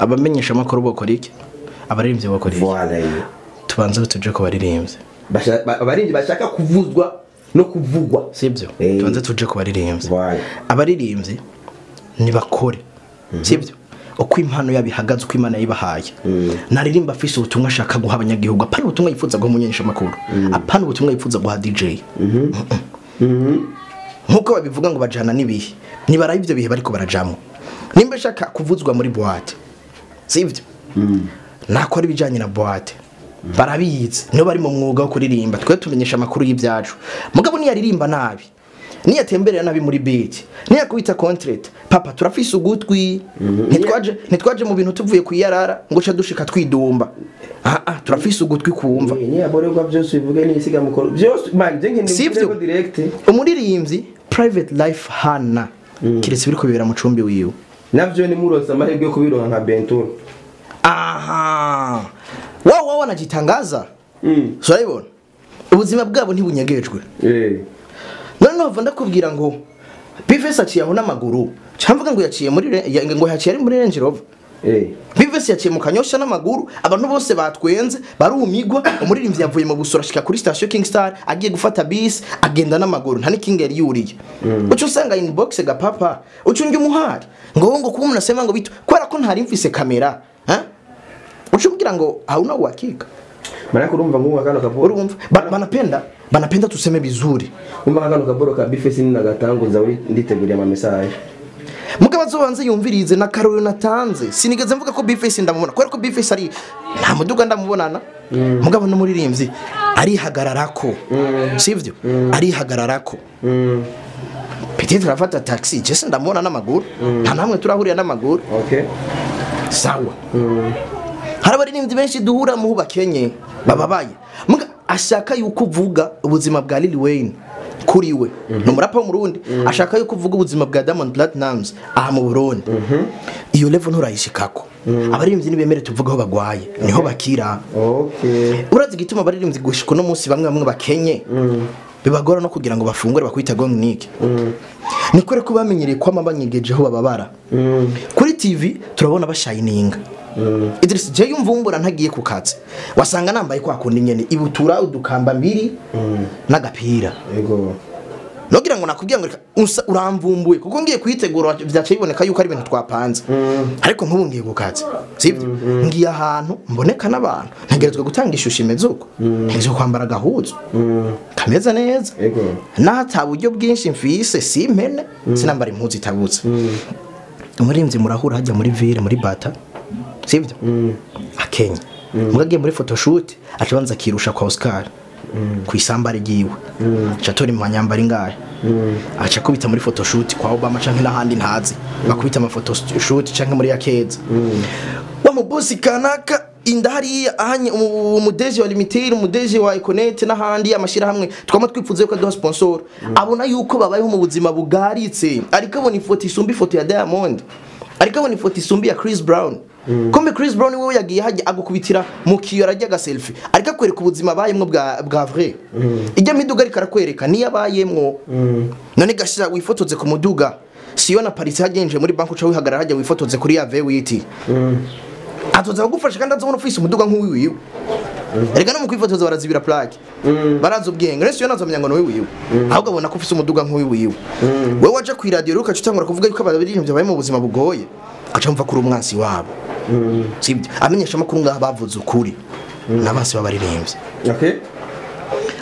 abamenyesha makuru bakora iki abaririmvye bakora iki tubanze tuje ko baririmbye abaririmvye bashaka kuvuzwa no kuvugwa sibyo tubanze tuje ko baririmbye abaririmvye ni bakore sibyo uko impano yabihagaze uko Imana yibahaye naririmba afise ubutumwa ashaka guha abanyagihugu apana ubutumwa yifuza guha umunyesha makuru apana ubutumwa yifuza guha DJ nkuko babivuga ngo bajana nibihe nibara ivyo bihe bariko barajamo nimba shaka kuvuzwa muri boîte sivyo nako ari bijanye na boîte barabiyitse niyo bari mu mwuga wo kuririmba twe tumenyesha makuru y'ibyacu mugabo ni yaririmba nabi niya temberera nabi muri beat niya kwita contract papa turafise ugutwi ntitwaje mu bintu tuvuye kuyarara ngo cha dushika twidumba turafise ugutwi kuumva niya borerwa byose bivuge n'isiga mukoro byose man jenge ndimureko direct umuririmbyi private life hana kiretse biriko bibera mu cumbi wiwe navyo ni muroza amahirwe yo kubironka nka Benton aha wao wanajitangaza so aribona ubuzima bwabo ntibunyegejwe none no ndakubwira ngo Bivesa aciye aho namaguru cyamvuga ngo yaciye muri ngo yaciye muri Range Rover Bivesa yaciye mu Kanyosha namaguru abantu bose batwenze barumigwa umuririmbyi yavuye mu busura shika kuri station King Star agiye gufata bus agenda namaguru nta nikingeri yuriye ucu usanga inbox ga papa ucu ndi umuhari ngo ngo kuba munasema ngo bitu kwara ko ntari mfise kamera ucu mbwira ngo hauna uhakika Manako urumva nguwa kano kaboro urumva banapenda tuseme bizuri umva kano kaboro ka bifesi ni nagatanguza we nditeguriye ama message mukabazo banze yumvirize na Karoli natanze sinigeze mvuga ko bifesi ndamubona kwera ko bifesi ari nta muduga ndamubonana mugabo no muririmbyi ari hagararako sivyo ari hagararako petite rafata taxi je sindamubona namaguru nta namwe turahuriye namaguru okay sawa harabari nimbi benshi duhura mu bakenye bababaye muga ashaka yuko uvuga ubuzima bwa Lil Wayne kuriwe no murapa mu Rundi ashaka yuko uvuga ubuzima bwa Diamond Plutnumz aha mu Burundi iyo level nturayishikako abaririmvyi nibemere tuvugaho bagwaye niho bakira okay urazi gituma abaririmvyi gushika no munsi bamwe bakenye bibagora no kugira ngo bafungure bakwita Gomnick niko reko bamenyereye kwa mabanyigejeho bababara kuri TV turabona bashininga Idris je yumvumbura ntagiye kukatse wasanga nambaye kwa kundi nyene ibutura udukamba mbiri nagapira yego nogira ngo nakubwiye ngo uramvumbuye kuko ngiye kwitegura byace biboneka yuko ari ibintu twapanze ariko nkubu ngiye gukatse sibyo ngiye ahantu mboneka nabantu ntegerezwe gutanga ishushimezuko ngiye kwambara gahuzo kameza neza yego nata buryo bwinshi mfise simpene sinambara impuzi itabutse umurimzi murahura hajya muri ville muri bata sivyo akenya mugagiye muri photoshoot acibanza kirusha kwa Oscar kwisamba regiwe chatori manyambari ngaye acha kubita muri photoshoot kwa Obama canke nahandi ntazi bakubita ama photoshoot canke muri yakeza wa mubosi kanaka indahari ahanye umudeje wa Limited umudeje wa Iconnect nahandi amashira hamwe twama twipfuze ko do sponsor abona yuko babayeho mu buzima bugaritse ariko abona ifoto isumba ifoto ya Diamond ariko abona ifoto isumba ya Chris Brown Kombe Chris Brown wewe yagiye haje agukubitira mu kiyo rajya ga selfie ariko kwereka ubuzima bayemwe bwa vrai ijya miduga ari karakwereka ni yabayemwo none gashira wifotoze ku muduga siyo na Paris hagenje muri banko cha wihagarara haje wifotoze kuri ya Vewiti atoza kugufasha kandi azabona ufise umuduga nk'uwiwiwe rega no mu kwifotoza barazibira plaque barazo bwenge rese yo nazomenya ngo nowiwiwe ahubwo abona ko ufise umuduga nk'uwiwiwe wewe waje ku radio ruka cyutangura kuvuga yuko abaririmvye baye mu buzima bugoye acamva kuri umwansi wabo sibyo amenyesha makuru ngaha bavuze ukuri nabansi babaririmbye okay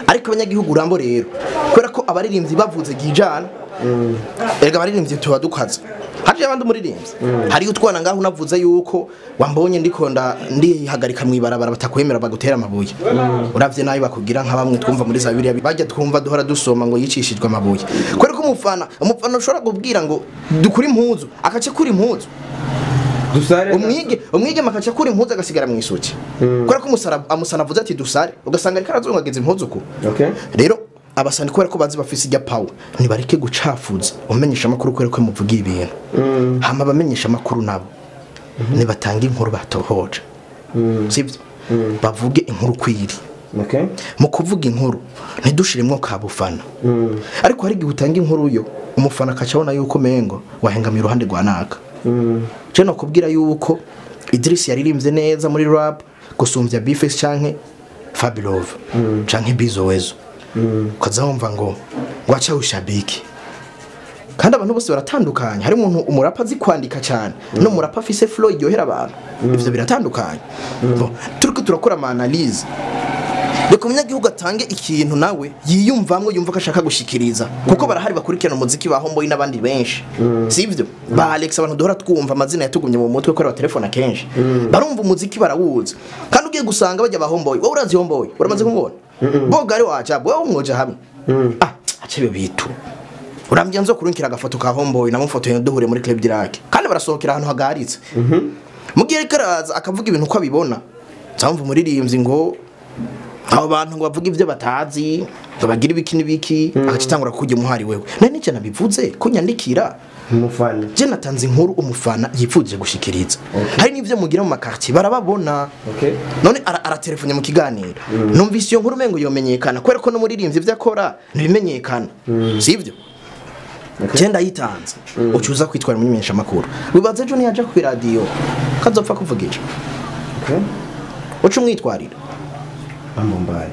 ariko abanyagihugu rambo rero kwera ko abaririmbyi bavuze gijana erega abaririmbyi tuba dukaza haje abandi umuririmbyi hari utwana ngaho unavuze yuko wambonye ndikonda ndihagarika mwibarabara batakwemera bagutera amabuye uravye nayo bakugira nka bamwe twumva muri za bibiri bajya twumva duhora dusoma ngo yicishijwe amabuye kwera ko umufana ushora kubwira ngo dukuri impuzu akace kuri impuzu dusare umwige makaca kuri impuzu agasigara mwisuki kwera ko amusana avuze ati dusare ugasanga rikara zongageze impuzu ko okay rero abasani kwera ko bazi bafise ijya pawo ni bareke gucafuza umenyesha makuru kwera ko muvuga ibintu hama bamenyesha makuru nabo ni batanga inkuru batohoje sibyo bavuge inkuru kwiri okay mu kuvuga inkuru ni dushiremwe kabufana ariko hari gihutanga inkuru yo umufana akacabona yuko mengo wahengamira ruhande rwa naka je no kubwira yuko Idris yaririmbye neza muri rap gusumvya Bifes canke Fabilove canke Bizowezo kaza umva ngo wacha ushabiki kandi abantu bose baratandukanye. Hari umuntu umurapa azi kwandika cyane no murapa afise flow iryohera abantu, ibyo biratandukanye. Turiko turakora analyse bekumenya gihugu atange ikintu nawe yiyumvamwe yumva kashaka gushikiriza, kuko barahari bakurikirana umuziki baho mboyi nabandi benshi, sivyo ba Alex abantu duhora twumva amazina yatugumye mu mutwe kora wa telefone kenshi, barumva umuziki barawuza kandi ugiye gusanga bajya bahomboyi wowe urazi homboyi uramaze kumubona bogari wacha bo umwoje hamwe acebe bitu urambya nzo kurunkira gafoto ka homboyi namumfoto yo duhure muri club dirake kandi barasohokira ahantu hagaritse mugiye karaza akavuga ibintu ko abibona cyamvu muri rimzi ngo abo bantu ngo bavuga ibyo batazi babagira ibiki nibiki akacitangura kujye muhari wewe nane n'icyo nabivuze kunyandikira umufana je natanze inkuru umufana yipfuje gushikiriza hari nivyo mugira mu makarti barababona none aratelefone mu kiganiro numvise iyo nkuru mengo yomenyekana kwera ko no muririmvye byakora nibimenyekana sivyo genda yitanze ucuza kwitwara mu nyimesha makuru bibaze jo niyaje ku radio kazopfa kuvugisha ucu mwitwarira amombaye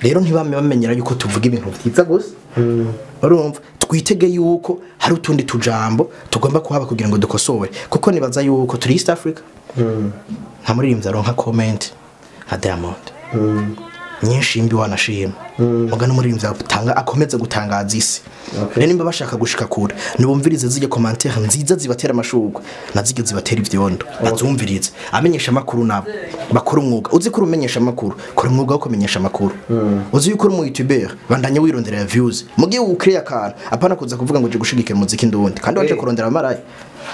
rero ntibame bamenyera yuko tuvuga ibintu byiza gusa urumva twitege yuko hari utundi tujambo tugomba kuhaba kugira ngo dukosowe kuko nibaza yuko turi East Africa nta muri rimza ronka comment nka Diamond nyinshimbi wanashima mugana muri rimza gutanga akomeze gutangaza isi rero nimba bashaka gushika kure nubumvirize zige commentaire nziza zibatera amashugwe nazige zibatera ivyondo bazumvirize amenyesha makuru nabo bakora umwuga uzi ko rumenyesha makuru kora umwuga wo kumenyesha makuru uzi yuko uri mu YouTuber bandanye wirondera views mugiye ukreya akana apana kuza kuvuga ngo je gushigikira muziki ndundi kandi waje kurondera amaraye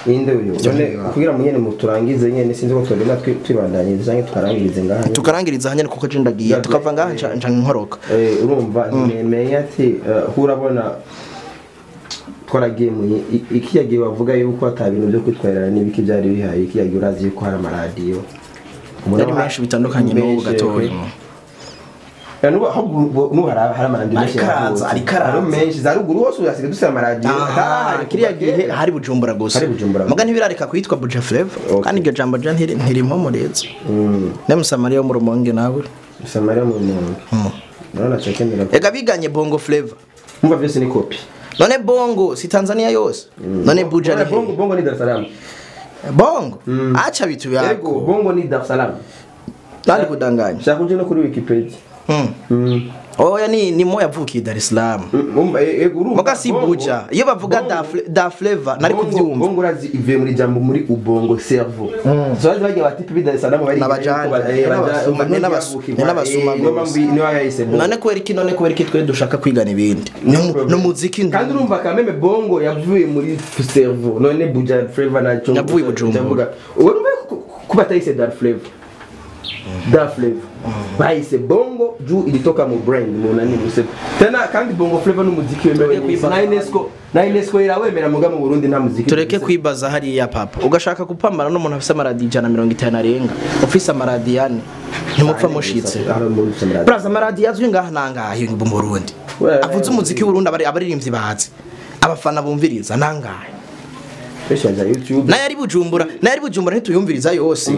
inde byo kugira munyene muturangize nyene sinzi ko twabina twibandanyiriza nge twarangirize ngaha tukarangiriza hanyane kuko je ndagiye tukava ngaha nca nkoroka urumva nemeye ati urabona tkoragiye muyi ikiyagiye bavuga yuko atabintu byo kwitwerera nibiki byari bihaye ikiyagiye urazi ko hari amaradio muri menshi bitandukanye n'ubu gatoye yanuba nuhara haramandira cyane arikara menshi zaruguru wose uyasige dusira amaradio hari kiriya gihe hari bujumbura gusa magana ibirareka kwitwa budget flavor kandi iryo jambo je ntirimo mureze n'umusamariya mu rumonge nawe umusamariya mu rumonge none acekemera ega biganye bongo flavor umva byose ni copy none bongo si Tanzania yose none budget ni bongo ni Dar es Salaam bongo acha bitu yako ego bongo ni Dar es Salaam tali kudanganya shaka uje no kuri Wikipedia oya ni moya vuki Dar es Salaam maka si buja iyo bavuga da flavor nari kubyumva bongo razi ive muri jambo muri ubongo servo so baje batipi bi Dar es Salaam bari n'abasuma none kweriki twe dushaka kwigana ibindi no muziki kandi urumva kameme bongo yavuye muri servo none buja flavor nacho yavuye bujumba urumva kubatayise da flavor baise bongo juu ilitoka mu brand mu nani muse tena kandi bongo flavor n'umuziki wemewe na UNESCO irawemera muga mu Burundi nta muziki tureke kwibaza hari ya papa ugashaka kupambana n'umuntu afise amaradiyo 150 arenga ofisa amaradiyo nimupfa mushitse braza amaradiyo azwi ngaha nangahe mu Burundi avuze umuziki w'Urundi abaririmbyi bazi abafana bumviriza nangahe nayari bujumbura ntituyumviriza yose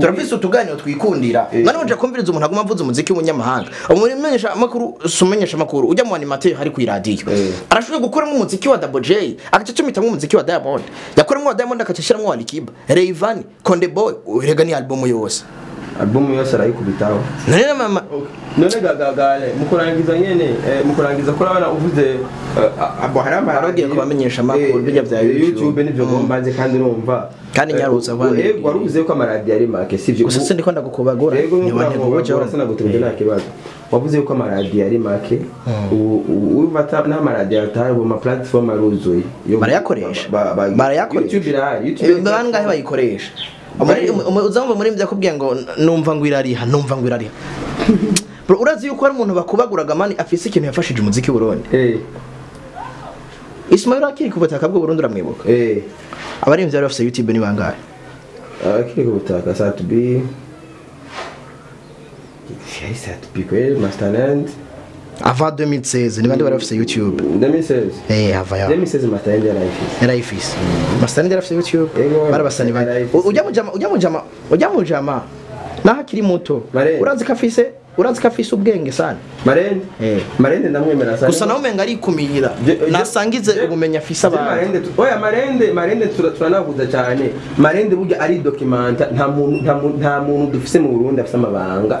turafise utuganiro twikundira none uja kumviriza umuntu aguma avuza umuziki w'umunyamahanga umumenyesha makuru sumenyesha makuru ujya mu animateur hari ku radio arashobora gukora mu muziki wa Double J akacicumita mu muziki wa Diamond yakoramo wa Diamond akacishira mu wa Likiba Rayvan Konde Boy uregani album yose arayikubitaho none mama none gagagale mukurangiza nyene mukurangiza ko abana uvuze abo haramba aragiye kubamenyesha makuru bijya bya YouTube n'ivyo gombaze kandi urumva kandi nyarutse abandi yego waruvuze ko amaradiyo ari make sivyo gusa sindi kwanda gukobagora nibantego boje urasana gutubye nakibazo wavuze ko amaradiyo ari make ubata n'amaradiyo atari mu platform aruzuye barayakoresha YouTube bangahe bayikoresha uzamva muri mbya kubwiye ngo numva ngwirariha bro urazi yuko ari umuntu bakubaguraga mani afise ikintu yafashije umuziki w'Urundi Ismail akiri kubutaka bwo Burundi uramwibuka abarimbyi bari bafise YouTube ni bangahe akiri kubutaka Sat B Jay Sat B kweli masterland ava 2016 ni bandi bari bafise YouTube 2016 ava ya 2016 masterland yarayifise masterland yarafise YouTube barabasani bandi ujya mujama naha kiri muto uranzi kafise urazika afisha ubwenge sana Marene Marene ndamwemera sana gusa naho menga ari kuminyira nasangize ubumenya afisha abantu Marene oya Marene Marene turanavuza cyane Marene burya ari documenta nta muntu dufise mu Burundi afise amabanga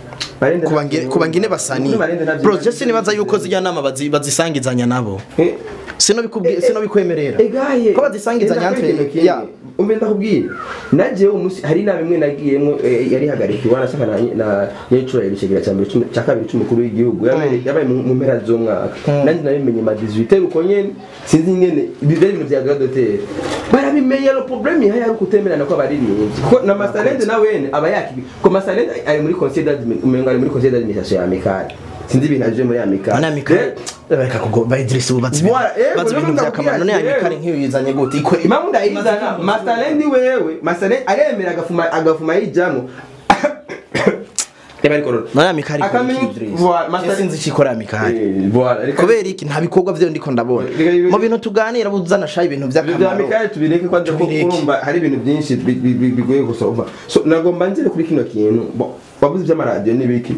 kubangine basani bro just nibaza yuko zijya nama bazisangizanya nabo sino bikwemerera ko bazisangizanya antwe ya umbe ndakubwira naje umunsi hari nabimwe nagiyemo yari hagarikiwa nasakana na natural bishigira cyambere cyakabiri cy'umukuru w'igihugu yabaye mu mpera z'umwaka nanjye nabimenye ma 18 uko nyene sinzi nyene ibintu bya graduate barabimenye lo problem yaha ari kutemerana ko abaririnzi ko na masterende nawene abayaki ko masterende ari muri considered umengari muri considered administration ya Mikali sinzi ibintu aje muri Amikali ana Mikali baka kugo by Idris ubatsi bazibintu byakamana none ya Mikali nk'iyizanye gute iko imamu ndayizana masterende wewe masterende aremera agafuma yijamo Demari korona none Mikali masterende zikora Mikali kubera iki nta bikorwa byo ndiko ndabona mu bintu tuganira buzana shaye ibintu byakamana Mikali tubireke kwa cyo kurumba hari ibintu byinshi bigoye gusoma so nagomba nzere kuri kino kintu babuze by'amaradio nibiki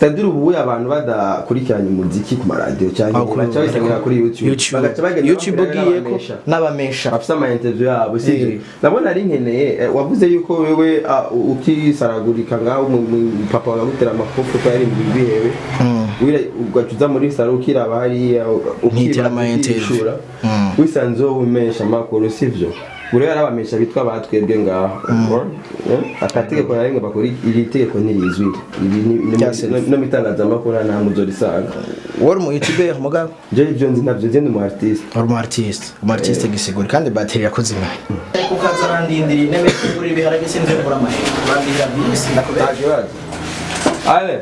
Tadiri ubu abantu badakurikiranye umuziki ku radio cyane bacawe sangira kuri YouTube bagaca bagenda YouTube giye ko nabamesha afisa ama interview yabo sigiri nabona ari nkeneye wavuze yuko wewe ukisaragurika ngaho papa wagutera amakofu kwari mbibihewe wira ugacuza muri sarukira bahari ukira ama interview wisanzo umesha makuru sivyo Burera abamesha bitwa batwebwe ngaho akatike ko yarenga bakuri iri teko ntirizwi ibi no mitangaza makuru na muzorisanga wari mu YouTube mugabo je Jones nabyo je mu artiste gisigura kandi battery yakoze imwe kukazarandindiri neme kuri biharage sinze kura mahe bandira bisi ndakubera ale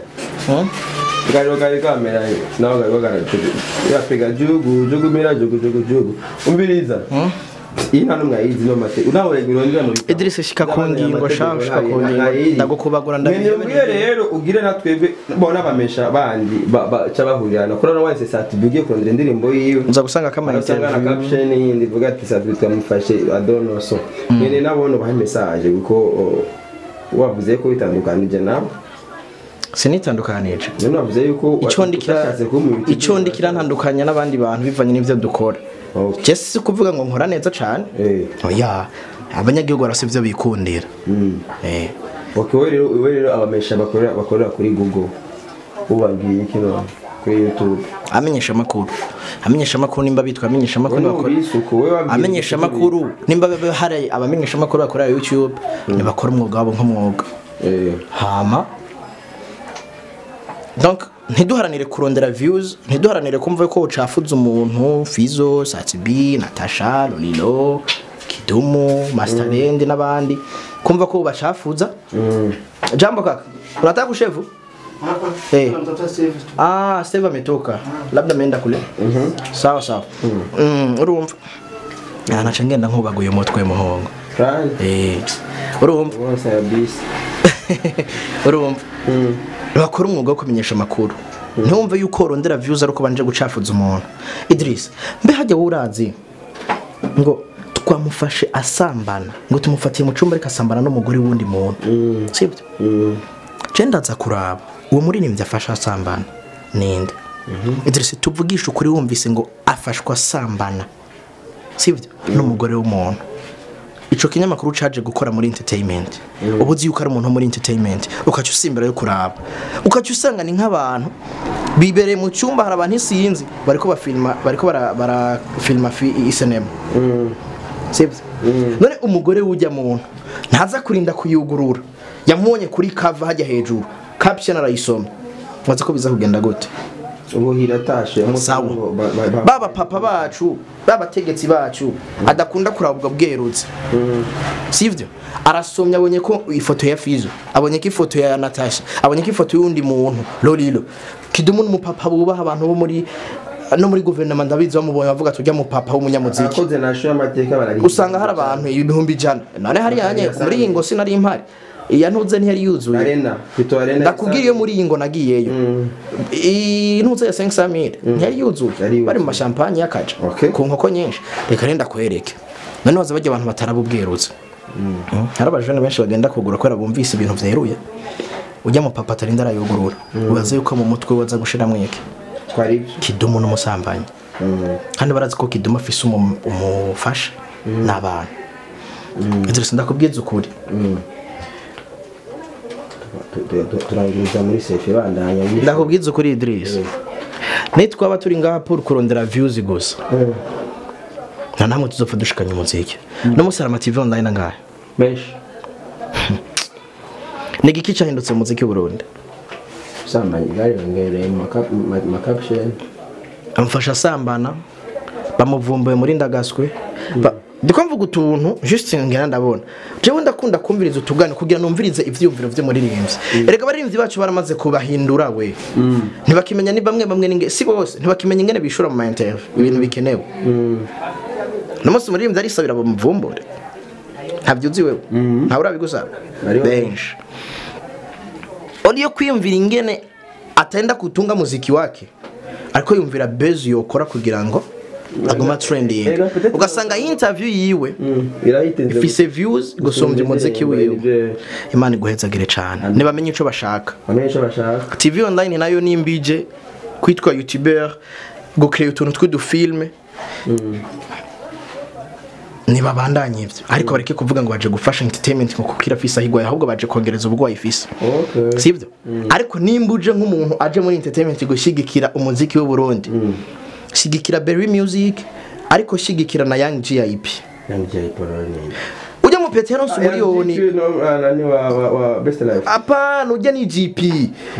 Gari kamera naho gari ya pega jugu mera jugu umbiriza Ina numwayizi no mate unawegira ndano Idris shika kundi ngo shaka kundi ndagukubagura ndabije mwe rero ugire natwebe bona bamesha bandi cabahuriyana kora no wese Sat B ugiye kurondera indirimbo yiwe nza gusanga kama interview caption yindi vuga ati Sat B twamufashe adonoso nyene nabono bahe message kuko wavuze ko bitandukanije nabo sinitandukanije nyene wavuze yuko icondikira ntandukanya nabandi bantu bivanye n'ivyo dukora Jesse kuvuga ngo nkora neza cyane oya abanyagihugu barasivyo bikundira wewe rero abamesha bakorera kuri Google ubagiye kino kuri YouTube amenyesha makuru nimba bitwa amenyesha makuru bakora amenyesha makuru nimba hari abamenyesha makuru bakora YouTube nibakora umwuga wabo nk'umwuga hama donc ntiduharanire kurondera views ntiduharanire kumva ko ucafuza umuntu Fizo Sat B Natasha Lolilo Kidumu Masterland nabandi kumva ko ubacafuza jambo kaka unataka kushevu hapa unataka save save ametoka labda ameenda kule sawa urumva anachangenda nkubaguye mutwe muhongo urumva urumva bakora umwuga wo kumenyesha makuru ntumva yuko rondera views ari ko banje gucafuza umuntu Idris mbe hajya urazi ngo twamufashe asambana ngo tumufatiye mu cyumba rikasambana no mugore wundi muntu sibyo genda za kuraba uwo muri nimbe afasha asambana ninde Idris tuvugisha ukuri wumvise ngo afashwa asambana sibyo no mugore w'umuntu Ico kinyamakuru caje gukora muri entertainment ubuzi yuko ari umuntu muri entertainment ukacu simbera yo kuraba ukacu usanga ni nk'abantu bibere mu cyumba harabantu isinzi bariko bara filma fi isenema sibyo none umugore ujya muntu ntaza kurinda kuyugurura yamubonye kuri cover hajya hejuru caption arayisoma waza ko biza kugenda gute ubuhira tashe baba papa bacu baba tegetsi bacu adakunda kurabwa bwerutse sivyo arasomya abonye ko ifoto ya Fizo abonye ko ifoto ya Natasha abonye ko ifoto y'undi muntu Lolilo Kidumu mu papa bubaha abantu bo muri no muri gouvernement ndabizo bamubonye bavuga tujya mu papa w'umunyamuziki akoze nasho y'amateka barari usanga hari abantu 1000 none hari yanye muri ingo sinari impari Yanuze ntiyari yuzuye arena bitorena ndakubwiriye muri iyi ngo nagiyeyo inuze ya Saint Samir ntiyari yuzuye bari mu mashampanye yakaje ku nkoko nyinshi reka renda kwereke none waza bajya abantu batarabubwerutse harabajene benshi bagenda kugura kwera bumvise ibintu byeruye ujya mu papa tarinda arayugurura ubaze yuko mu mutwe waza gushira mweke kwari kidumu n'umusambanye kandi barazi ko kidumu afise umufasha nabantu ndetse ndakubwiza ukuri turangiriza muri sefe bandanya ndakubwiza ukuri Idris nitwa abaturi ngaha pour kurondera views gusa nanamwe tuzopfa dushikanye umuziki no musarama TV online ngaha beshi nigiki cyahindutse umuziki Burundi sambanye gari ngere makapshen amfasha sambana bamuvumbuye muri ndagaswe ndikomvuga utuntu juste ngena ndabona jewe ndakunda kumviriza utugane kugira numvirize ivyumviro vyo muri rimvye erega barimvye bacu baramaze kubahindura we ntibakimenya ni bamwe ninge si bose ntibakimenya ngene bishura mu maintainer ibintu bikenewe namusi muri rimvye ari sabira bamuvumbure ntavyuzi wewe nta urabigusaba benshi onyo kwiyumvira ingene atenda kutunga muziki wake ariko yumvira base yokora kugira ngo aguma trending ugasanga interview yiwe ifise views gusombya muziki wiwe imana iguhezagire cyane nibamenye ico bashaka TV online nayo nimbije kwitwa youtuber gukreye utuntu twidu filme niba bandanye ivyo ariko bareke kuvuga ngo baje gufasha entertainment ngo kukira fisa higwa ahubwo baje kongereza ubwo wayifisa sibyo ariko nimbuje nk'umuntu aje muri entertainment gushigikira umuziki we Burundi shigikira Berry Music ariko shigikira na Young GIP ujya mu Peterons miliyoni apa nujya ni GP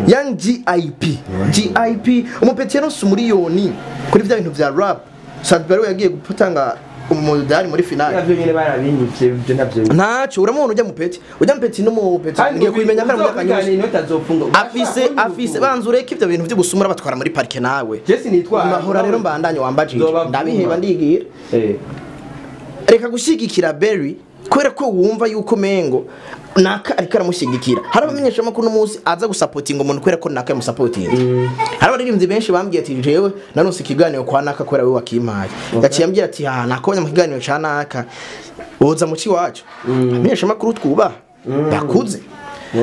Young GIP mu Peterons miliyoni kuri bya bintu bya rap Sat B yagiye gutanga umudari muri finale navyo nyine barabinyivye byo navyo ntacho uramubona ujya mu peti ujya mu peti no mu peti ngiye kubimenya kandi mu kanyuzi afise banzureke ibyo bintu byo gusumura batwara muri park nawe Jesse nitwara mahora rero mbandanye wambajije ndabiheba ndigira reka gushigikira Berry kwera ko wumva yuko mengo naka ariko aramushigikira harabamenyesha makuno munsi aza gusupportinga umuntu kwera ko naka yamusupportinga harabaririmvye benshi bambwiye ati jewe nanose kiganiro kwa naka kwera we wakimaye gaciye ambye ati ha nakobanya mu kiganiro cha naka woza muci wacu amenyesha makuru twuba bakuze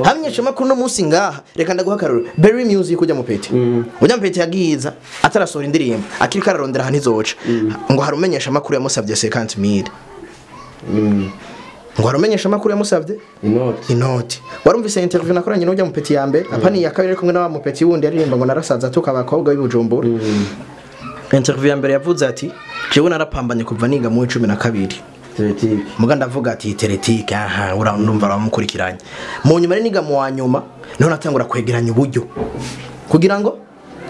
hamenyesha makuru no munsi ngaha reka ndaguhakarura Berry Music kujya mu pete ujya mu pete yagiza atarasohora indirimbo akirika ararondera ahantu izoca ngo harumenyesha makuru yamusabye 50,000 ngwaramenyesha makuru yamusavye inoti warumvise interview nakoranye n'ujya mu peti yambe apani yakabire kumwe n'aba mu peti wundi aririmba ngo narasaza tukabakobwa bibujumbura interview yambere yavuze ati jewe narapambanye kuva niga mu 12 teretike muganda avuga ati teretike aha urandumva bamukurikiranye mu nyuma niga mu wanyuma niho natangura kwegeranya uburyo kugira ngo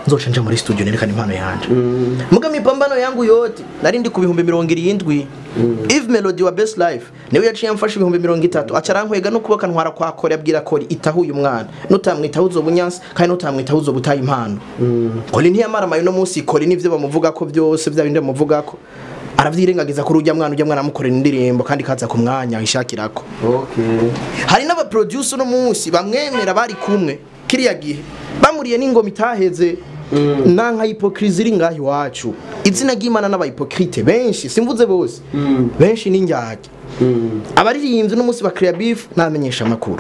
nzocenje muri studio nerekana impano yanje muga mipambano yangu yote nari ndi ku 77 Eve Melody wa Best Life niwe yaciye amfasha 30 acarankwega no kubaka ntwara kwa kore yabwira kori itahuye umwana nutamwitaho zobunyansi kandi nutamwitaho zobutaye impano kori ntiyamara mayo no munsi kori nivyo bamuvuga ko byose byabinde bamuvuga ko aravyirengagiza kuri ujya mwana amukorera indirimbo kandi kaza ku mwanya ishakirako hari n'aba producer no munsi bamwemera bari kumwe kiriya gihe bamuriye n'ingoma itaheze nanka hypocrisie iri ngahi wacu izina gimana n'abahipokrite benshi simvuze bose benshi n'injyake abaririmbyi n'umunsi ba create beef namenyesha makuru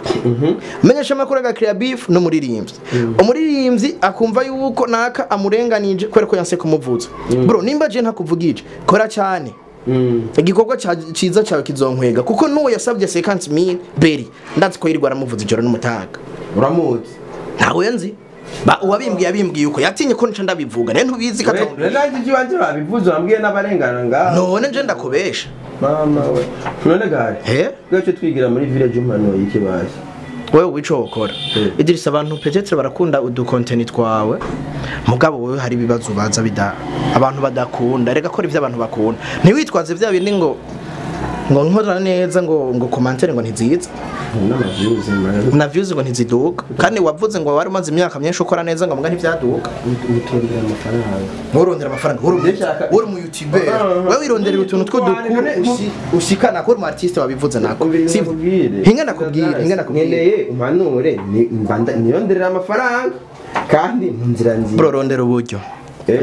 amenyesha makuru ga create beef no muririmbyi umuririmbyi akumva yuko naka amurenganije kwereko yanse kumuvuza bro nimba je ntakuvugije kora cyane igikorwa ciza cyawe kizonkwega kuko nuwo yasabye 50,000 Berry ndatsko yirwa aramuvuza ijoro n'umutaga uramutse nawe nzi ba uwabimbwiye abimbwiye uko yatinye ko nca ndabivuga ne ntubizi kato nandi ji banje babivuza bambwiye nabarengana ngaho none nje ndakobesha mama we none gari gace twigira muri village umano ikibazo wewe wico ukora Idris abantu petetre barakunda udu content twawe mugabo wewe hari bibazo baza abantu badakunda rega ko ivyo abantu bakunda ntiwitwaze bya bindi ngo ngonhora neza ngo commenter ngo ntiziza na views ngo ntiziduka kandi wavuze ngo wari umaze imyaka myinshi ukora neza ngo mbwa ntivyaduka utorondera amafaranga urondera amafaranga uri mu YouTube wewe irondera utuntu two dukure ushikana ko mu artiste wabivuze nako ingana kubwire umanure niyonderera amafaranga kandi munzira nziza urondera uburyo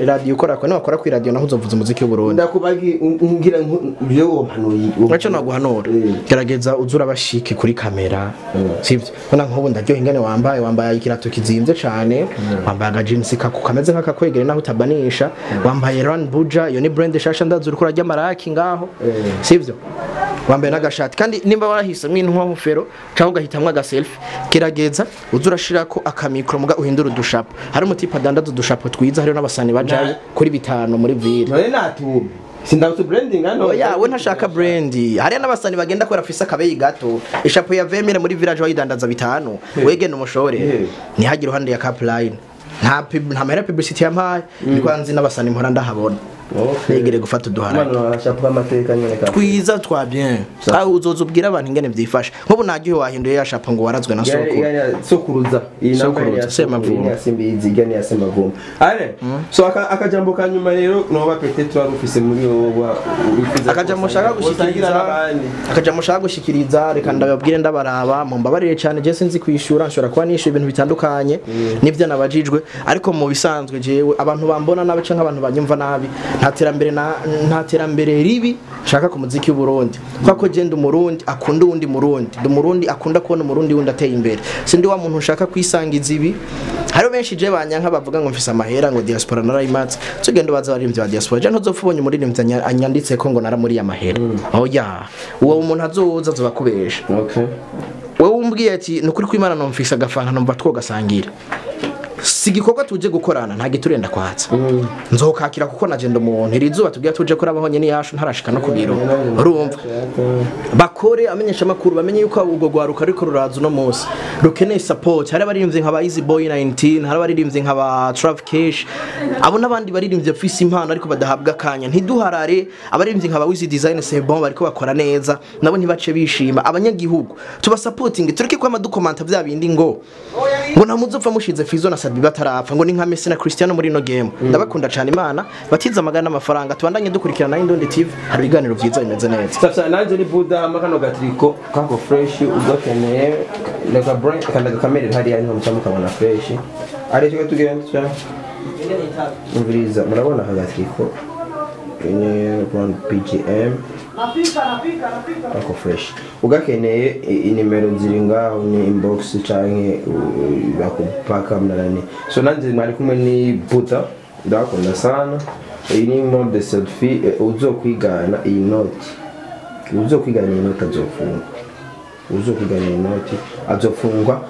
radio ukora ko n'akora ku radio naho uzovuza muziki y'uburundi ndakubagi ngira byo wompanuye ngacho naguhanora gerageza uzura bashike kuri kamera sivyo bona nko bundaryo ingene wambaye ikirato kizimvye cyane wambaye agajinsi ka kukameze nk'akakwegere naho utabanisha wambaye Ran Buja yo ni brand shasha ndazura kuri ajya maraki ngaho sivyo wambaye nagashati kandi nimba warahise mw'intwa mufero cyangwa gahitamwa agaselfie gerageza uzurashirako akamikro muga uhindura udushapa hari umutipa dandaza udushapa twiza hari n'abasani bajaye kuri bitano muri ville none natubu sindabutse branding ano oya we ntashaka brandi hari n'abasani bagenda kwera fisa kabeyi gato ishapo ya vemire muri village wayidandaza bitano wegene umushore ni hagira ruhande ya capline nta mera publicity yampaye nikwanzi n'abasani mpora ndahabona yegere gufata duhara n'abashaka amateka nyereka twiza twa bien aho uzozubwira abantu ingene byifasha nkubu nagiye wahinduye yashapa ngo warazwe na soko sokuruza iyi nakonya yasimbizi igane yasemagoma ale so akajambo kanyuma rero no bapete twa rufise muri wowa akajambo shaka gushikiriza reka ndababwire ndabaraba mu mbabarire cyane je sinzi kwishura nshora kwa nisho ibintu bitandukanye nibyo nabajijwe ariko mu bisanzwe jewe abantu bambona nabace nk'abantu banyumva nabi nta terambere ribi shaka ku muziki y'uburundi kwako je ndi umurundi akunda undi murundi ndi umurundi akunda kubona umurundi wundi ateye imbere sindi wa muntu ushaka kwisangiza ibi hari benshi je banyanka bavuga ngo mfisa amahera ngo diaspora narayimatse tugende baza barimvye wa diaspora je ntozopfubonye muri nimvya anyanditse ko ngo naramuri ya mahera aho ya uwo umuntu azoza zobakubesha okay wewe umbwiye ati nukuri kw'Imana no mfisa gafana numva twogasangira sigikorwa tuje gukorana nta giturenda kwatsa nzokakira kuko naje ndo muntu irizuba tugiye tuje kora abahonye ni yashu ntarashika no kubiro urumva bakore amenyesha makuru bamenye yuko ubwo gwaruka ariko ruraza no mose rukeneye support hari abarimvye nkaba Easy Boy 19 hari abarimvye nkaba Trav Cash abo nabandi barimvye fisi impano ariko badahabwa kanya ntiduharare abarimvye nkaba Wiz Design c'est bon bariko bakora neza nabo ntibace bishima abanyagihugu tuba supporting tureke kwa madukomenta byabindi ngo namuzopfa mushize fizo na Sat B batarafa ngo ni nka Messi na Cristiano muri no game ndabakunda cyane Imana batiza amagana amafaranga tubandanye dukurikirana Indonde TV hari biganiro byiza bimeze neza sasa nanje ni Buda makano gatriko kango fresh udokeneye leka brand kanda kamera hari ari n'umucamuka wana fresh ari cyo tugenda cyane ubiriza murabona hagatriko ine brand PGM napika kango fresh ugakeneye inimero ziringa ni inbox cyane bakupaka mnarani so nanje mari kumwe ni Buda ndakunda sana ini mode selfie uzokwigana iyi note uzokwigana iyi note azofungwa